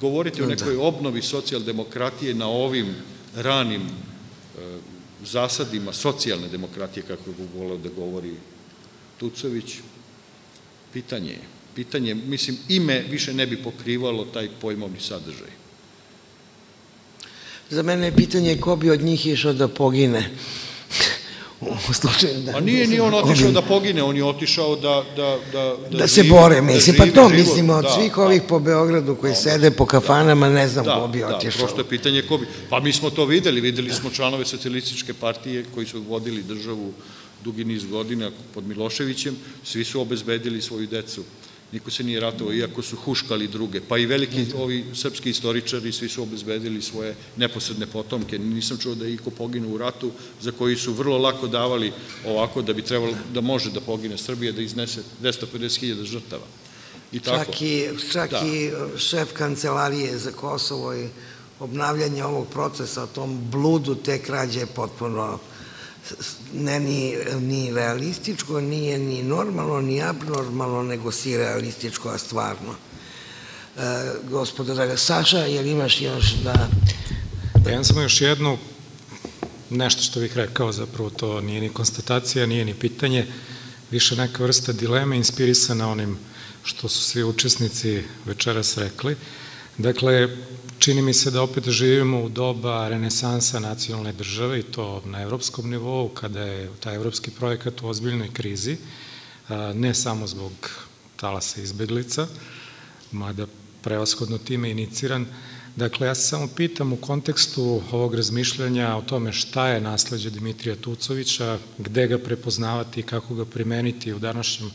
Govoriti o nekoj obnovi socijaldemokratije na ovim ranim zasadima socijalne demokratije, kako bi voleo da govori Tucović, pitanje je. Pitanje, mislim, ime više ne bi pokrivalo taj pojmovni sadržaj. Za mene je pitanje ko bi od njih išao da pogine. A nije ni on otišao da pogine, on je otišao da se bore, mislim. Pa to, mislim, od svih ovih po Beogradu koji sede po kafanama, ne znam ko bi otišao. Da, prosto je pitanje ko bi. Pa mi smo to videli, videli smo članove socijalističke partije koji su vodili državu dugi niz godina pod Miloševićem, svi su obezbedili svoju decu niko se nije ratovao, iako su huškali druge. Pa i veliki ovi srpski istoričari, svi su obezbedili svoje neposredne potomke. Nisam čuo da je iko poginu u ratu, za koji su vrlo lako davali ovako da bi trebalo, da može da pogine Srbije, da iznese 250.000 žrtava. Čak i šef kancelarije za Kosovo i obnavljanje ovog procesa, o tom bludu te krađe je potpuno ne ni realističko, nije ni normalno, ni abnormalno, nego si realističko, a stvarno. Gospodo, draga, Saša, jel imaš još da... Da, imam samo još jednu, nešto što bih rekao, zapravo to nije ni konstatacija, nije ni pitanje, više neka vrsta dileme inspirisana onim što su svi učesnici večeras rekli. Dakle, čini mi se da opet živimo u doba renesansa nacionalne države i to na evropskom nivou, kada je taj evropski projekat u ozbiljnoj krizi, ne samo zbog talasa izbeglica, mada prevashodno time iniciran. Dakle, ja se samo pitam u kontekstu ovog razmišljanja o tome šta je nasleđe Dimitrija Tucovića, gde ga prepoznavati i kako ga primeniti u današnjem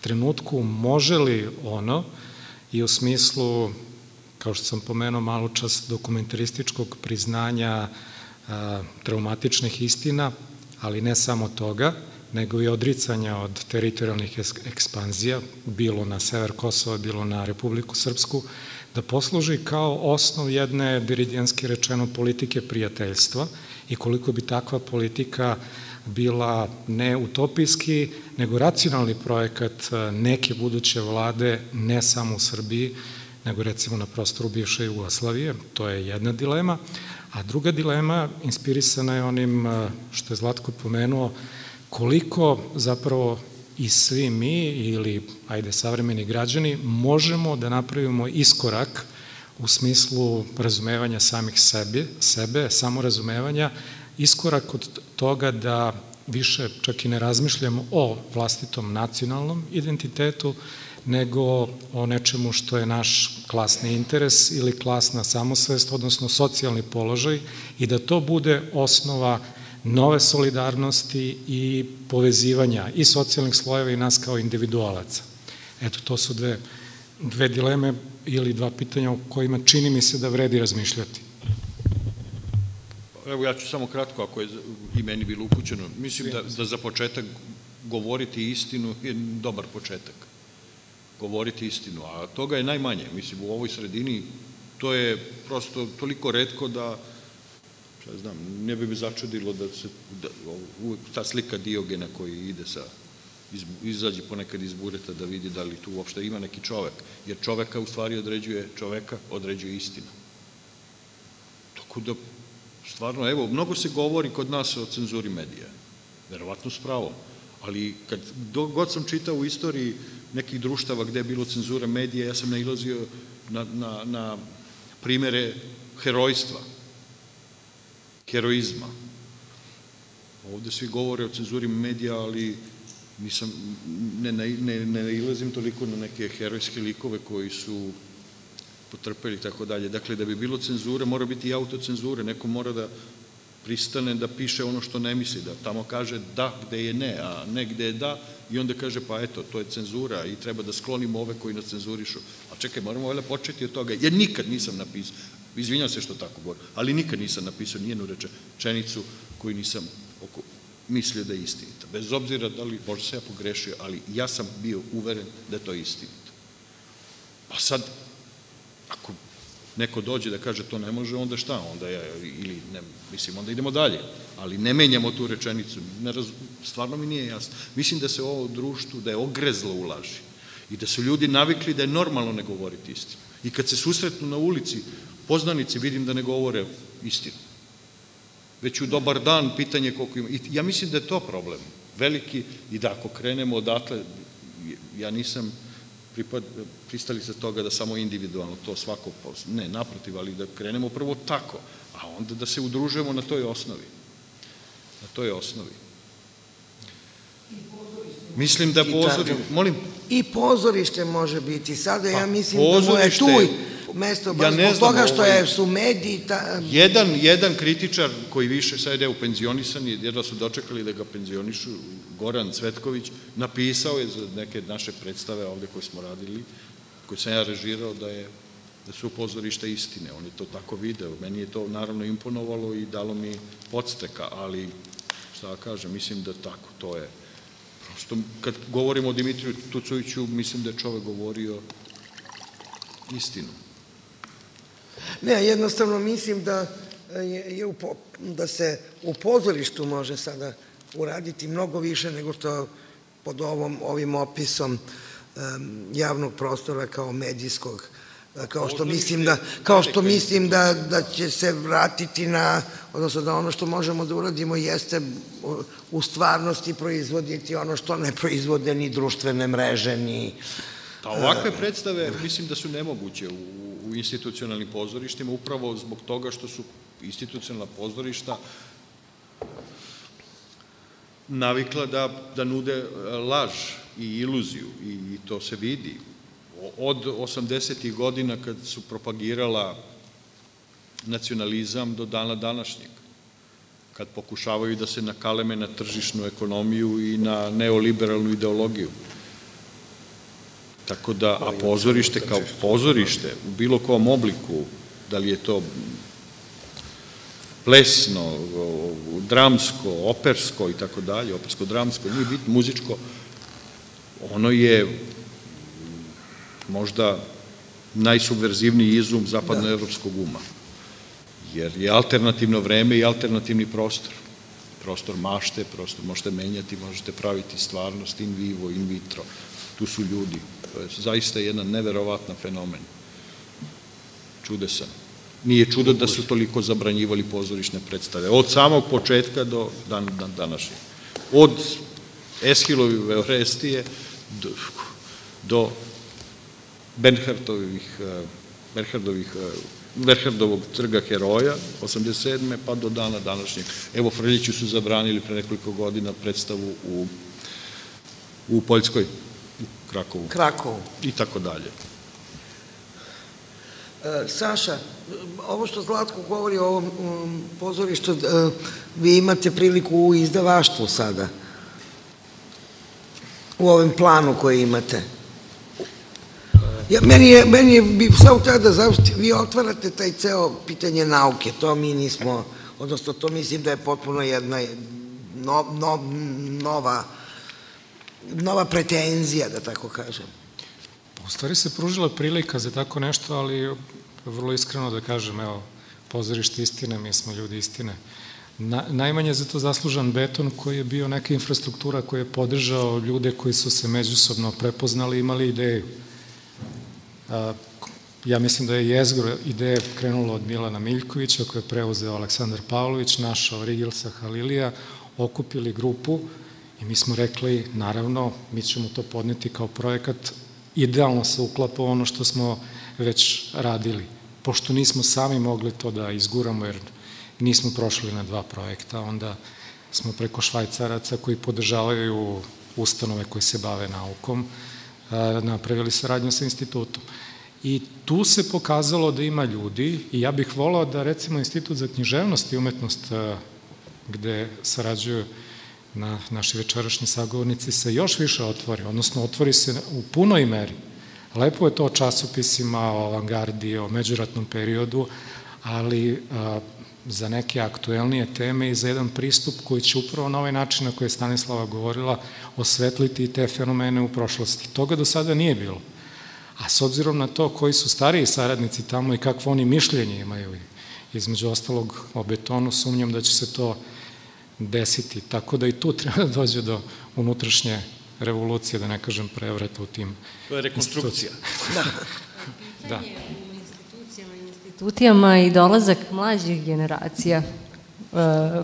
trenutku, može li ono i u smislu, kao što sam pomenuo malo čas, dokumentarističkog priznanja traumatičnih istina, ali ne samo toga, nego i odricanja od teritorijalnih ekspanzija, bilo na sever Kosova, bilo na Republiku Srpsku, da posluži kao osnov jedne diridijanski rečeno politike prijateljstva i koliko bi takva politika bila ne utopijski, nego racionalni projekat neke buduće vlade, ne samo u Srbiji, nego recimo na prostoru bivše Jugoslavije. To je jedna dilema. A druga dilema inspirisana je onim što je Zlatko pomenuo, koliko zapravo i svi mi ili, ajde, savremeni građani, možemo da napravimo iskorak u smislu razumevanja samih sebe, samorazumevanja, iskorak od toga da više čak i ne razmišljamo o vlastitom nacionalnom identitetu, nego o nečemu što je naš klasni interes ili klasna samosvest, odnosno socijalni položaj, i da to bude osnova nove solidarnosti i povezivanja i socijalnih slojeva i nas kao individualaca. Eto, to su dve dileme ili dva pitanja o kojima čini mi se da vredi razmišljati. Evo, ja ću samo kratko, ako je i meni bilo upućeno. Mislim da za početak govoriti istinu je dobar početak. Govoriti istinu, a toga je najmanje. Mislim, u ovoj sredini to je prosto toliko retko da, šta znam, ne bi me začudilo da se uvek ta slika Diogena koji ide sa, izađe ponekad iz bureta da vidi da li tu uopšte ima neki čovek, jer čoveka u stvari određuje, čoveka određuje istina. Tako da, stvarno, evo, mnogo se govori kod nas o cenzuri medija, verovatno s pravom, ali kad god sam čitao u istoriji nekih društava gde je bilo cenzura medija, ja sam nailazio na primere herojstva, heroizma. Ovde svi govore o cenzuri medija, ali ne nailazim toliko na neke herojske likove koji su potrpeli i tako dalje. Dakle, da bi bilo cenzure, mora biti i autocenzure. Neko mora da pristane da piše ono što ne misli, da tamo kaže da gde je ne, a ne gde je da, i onda kaže, pa eto, to je cenzura i treba da sklonimo ove koji nas cenzurišu. A čekaj, moramo valjda početi od toga. Ja nikad nisam napisao, izvinjam se što tako govorim, ali nikad nisam napisao nijednu rečenicu koju nisam mislio da je istinita. Bez obzira da li, možda se ja pogrešio, ali ja sam bio uveren da je to istinito. Pa sad, ako neko dođe da kaže to ne može, onda šta? Onda ja, ili ne, mislim, onda idemo dalje. Ali ne menjamo tu rečenicu. Stvarno mi nije jasno. Mislim da se ovo društvo, da je ogrezlo u laži. I da su ljudi navikli da je normalno ne govoriti istinu. I kad se susretnu na ulici, poznanici, vidim da ne govore istinu. Već u dobar dan pitanje koliko ima. Ja mislim da je to problem. Veliki, i da ako krenemo odatle, ja nisam pristali se toga da samo individualno to svako, ne, naprotiv, ali da krenemo prvo tako, a onda da se udružujemo na toj osnovi. Na toj osnovi. Mislim da pozorište, molim? I pozorište može biti. Sada ja mislim da mu je tu mesto, baš zbog toga što su mediji... Jedan kritičar koji više sad je u penzionisan, jer da su dočekali da ga penzionišu Goran Cvetković napisao je za neke naše predstave ovdje koje smo radili, koje sam ja režirao da su pozorište istine. On je to tako video. Meni je to naravno imponovalo i dalo mi podstreka, ali šta kažem, mislim da tako to je. Prosto kad govorimo o Dimitriju Tucoviću, mislim da je čovek govorio istinu. Ne, jednostavno mislim da se u pozorištu može sada uraditi mnogo više nego što pod ovim opisom javnog prostora kao medijskog, kao što mislim da će se vratiti na, odnosno da ono što možemo da uradimo jeste u stvarnosti proizvoditi ono što ne proizvode ni društvene mreže, ni... A ovakve predstave mislim da su nemoguće u institucionalnim pozorištima, upravo zbog toga što su institucionalna pozorišta navikla da nude laž i iluziju i to se vidi. Od 80-ih godina kad su propagirala nacionalizam do dana današnjeg, kad pokušavaju da se nakaleme na tržišnu ekonomiju i na neoliberalnu ideologiju. Tako da, a pozorište kao pozorište, u bilo kom obliku, da li je to plesno, dramsko, opersko i tako dalje, opersko-dramsko, nije bitno, muzičko, ono je možda najsubverzivniji izum zapadnoevropskog uma. Jer je alternativno vreme i alternativni prostor. Prostor mašte, prostor možete menjati, možete praviti stvarnost in vivo, in vitro. Tu su ljudi. To je zaista jedan neverovatna fenomen. Čudesan. Nije čudo da su toliko zabranjivali pozorišne predstave. Od samog početka do današnjeg. Od Eshilove Orestije do Bernhardovog trga heroja, 87. pa do dana današnjeg. Evo, Frljiću su zabranili pre nekoliko godina predstavu u Poljskoj, u Krakovu i tako dalje. Saša, ovo što Zlatko govori o ovom pozorištu, vi imate priliku u izdavaštvu sada, u ovom planu koji imate. Meni je samo treba da znam, vi otvarate taj ceo pitanje nauke, to mi nismo, odnosno to mislim da je potpuno jedna nova pretenzija, da tako kažem. U stvari se pružila prilika za tako nešto, ali vrlo iskreno da kažem, evo, pozorište istine, mi smo ljudi istine. Najmanje je za to zaslužan Beton, koji je bio neka infrastruktura koja je podržao ljude koji su se međusobno prepoznali i imali ideju. Ja mislim da je jezgro ideje krenulo od Milana Miljkovića, koju je preuzeo Aleksandar Pavlović, našao Rigilsa Halilija, okupili grupu i mi smo rekli, naravno, mi ćemo to podneti kao projekat, idealno se uklapa ono što smo već radili, pošto nismo sami mogli to da izguramo, jer nismo prošli na dva projekta, onda smo preko Švajcaraca koji podržavaju ustanove koje se bave naukom, napravili saradnju sa institutom. I tu se pokazalo da ima ljudi i ja bih volao da recimo Institut za književnost i umetnost gde sarađuju naši večerašnji sagovornici se još više otvori, odnosno otvori se u punoj meri. Lepo je to o časopisima, o avangardi, o međuratnom periodu, ali za neke aktuelnije teme i za jedan pristup koji će upravo na ovaj način na koji je Stanislava govorila osvetliti i te fenomene u prošlosti. Toga do sada nije bilo. A s obzirom na to koji su stariji saradnici tamo i kakvo oni mišljenje imaju, između ostalog o Betonu, sumnjam da će se to desiti. Tako da i tu treba da dođe do unutrašnje revolucije, da ne kažem prevrata u tim... To je rekonstrukcija. Da. Institucijama i dolazak mlađih generacija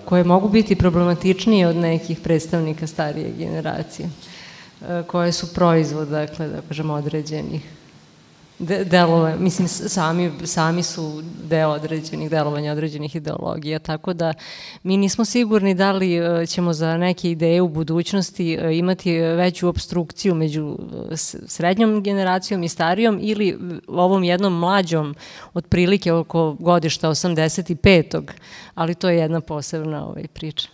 koje mogu biti problematičnije od nekih predstavnika starije generacije koje su proizvod, dakle, da kažemo, određenih delova, mislim, sami su deo određenih delovanja, određenih ideologija, tako da mi nismo sigurni da li ćemo za neke ideje u budućnosti imati veću opstrukciju među srednjom generacijom i starijom ili ovom jednom mlađom, otprilike oko godišta 85. Ali to je jedna posebna priča.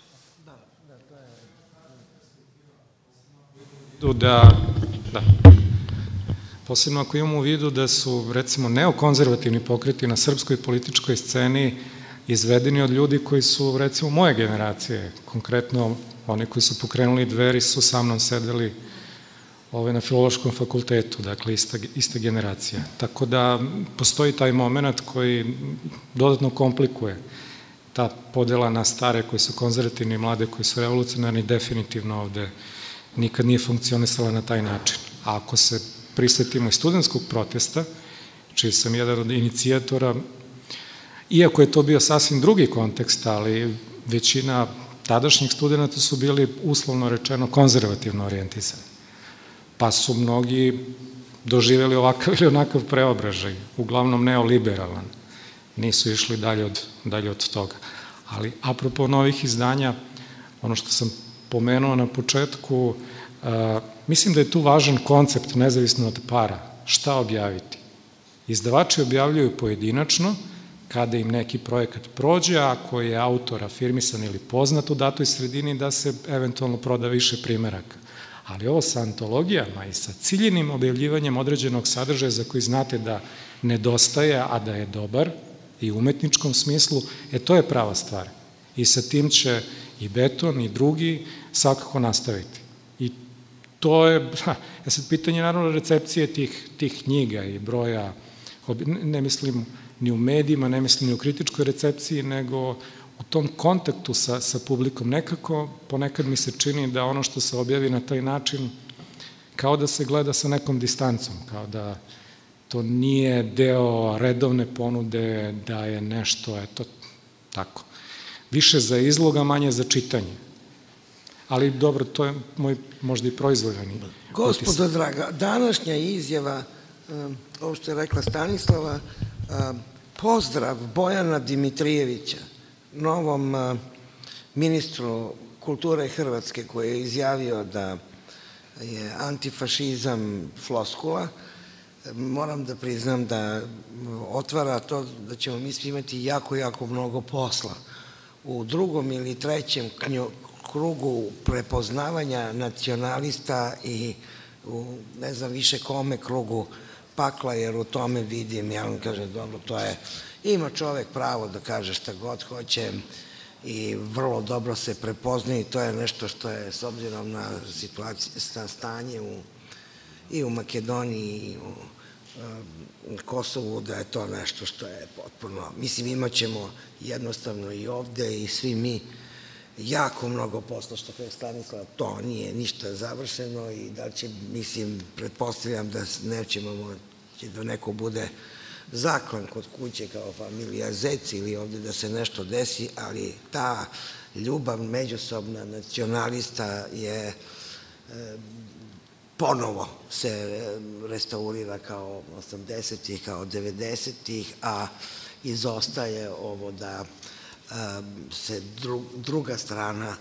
Posebno ako imamo u vidu da su, recimo, neokonzervativni pokreti na srpskoj političkoj sceni izvedeni od ljudi koji su, recimo, moje generacije. Konkretno, oni koji su pokrenuli Dveri su sa mnom sedeli na Filološkom fakultetu, dakle, ista generacija. Tako da postoji taj moment koji dodatno komplikuje ta podela na stare koji su konzervativni i mlade koji su revolucionarni, definitivno ovde nikad nije funkcionisala na taj način. A ako se prisetimo i studentskog protesta, čiji sam jedan od inicijatora, iako je to bio sasvim drugi kontekst, ali većina tadašnjih studenta su bili, uslovno rečeno, konzervativno orijentisani. Pa su mnogi doživjeli ovakav ili onakav preobražaj, uglavnom neoliberalan. Nisu išli dalje od toga. Ali, apropo novih izdanja, ono što sam pomenuo na početku, mislim da je tu važan koncept, nezavisno od para, šta objaviti. Izdavači objavljuju pojedinačno, kada im neki projekat prođe, ako je autor afirmisan ili poznat u datoj sredini, da se eventualno proda više primeraka. Ali ovo sa antologijama i sa ciljenim objavljivanjem određenog sadržaja za koji znate da nedostaje, a da je dobar, i u umetničkom smislu, to je prava stvar. I sa tim će i Beton i drugi svakako nastaviti. I to je, sad pitanje naravno recepcije tih knjiga i broja, ne mislim ni u medijima, ne mislim ni u kritičkoj recepciji, nego u tom kontaktu sa publikom. Nekako, ponekad mi se čini da ono što se objavi na taj način, kao da se gleda sa nekom distancom, kao da to nije deo redovne ponude, da je nešto, eto, tako. Više za izlog, a manje za čitanje. Ali dobro, to je moj možda i proizvoljeni utisak. Gospodo draga, današnja izjava, ovo što je rekla Stanislava, pozdrav Bojana Dimitrijevića, novom ministru kulture Hrvatske, koji je izjavio da je antifašizam floskula. Moram da priznam da otvara to da ćemo mi svi imati jako, jako mnogo posla. U drugom ili trećem krugu prepoznavanja nacionalista i u ne znam više kome krugu pakla, jer u tome vidim, ja vam kažem, dobro, to je, ima čovek pravo da kaže šta god hoće i vrlo dobro se prepozna i to je nešto što je, s obzirom na stanje i u Makedoniji i u Kosovu, da je to nešto što je potpuno, mislim, imat ćemo jednostavno i ovde i svi mi jako mnogo posla, što je Stanislava, to nije ništa završeno i da će, mislim, pretpostavljam da nećemo, da neko bude zaklan kod kuće kao familija Zec ili ovde da se nešto desi, ali ta ljubav međusobna nacionalista je ponovo se restaurira kao 80-ih, kao 90-ih, a izostaje ovo da se druga strana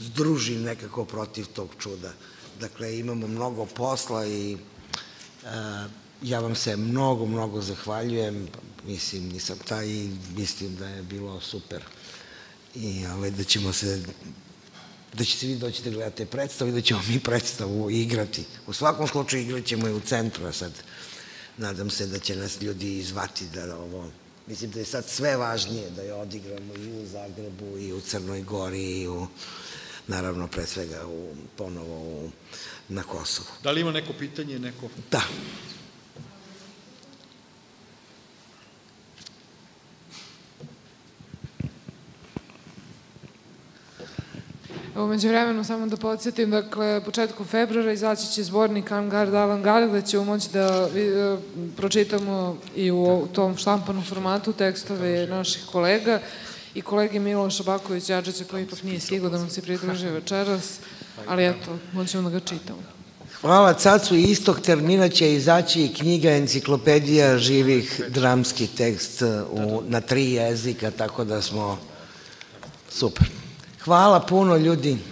združi nekako protiv tog čuda. Dakle, imamo mnogo posla i ja vam se mnogo, mnogo zahvaljujem. Mislim, nisam taj i mislim da je bilo super. I da ćemo se, da ćete vi doći da gledate predstavu i da ćemo mi predstavu igrati. U svakom slučaju igrat ćemo i u centru, a sad nadam se da će nas ljudi izvati da ovo... Mislim da je sad sve važnije da je odigramo i u Zagrebu, i u Crnoj Gori, i u, naravno, pre svega ponovo na Kosovu. Da li ima neko pitanje? Da. U međuvremenu, samo da podsjetim, dakle, početkom februara izaći će zbornik En garde, Avant-garde, gde ćemo moći da pročitamo i u tom štampanom formatu tekstove naših kolega i kolege Miloša Bakovića Đađeća, koji ipak nije stigao da nam se pridruži večeras, ali eto, moćemo da ga čitamo. Hvala Cacu, istog termina će izaći i knjiga Enciklopedija živih, dramski tekst na 3 jezika, tako da smo super. Hvala puno, ljudi.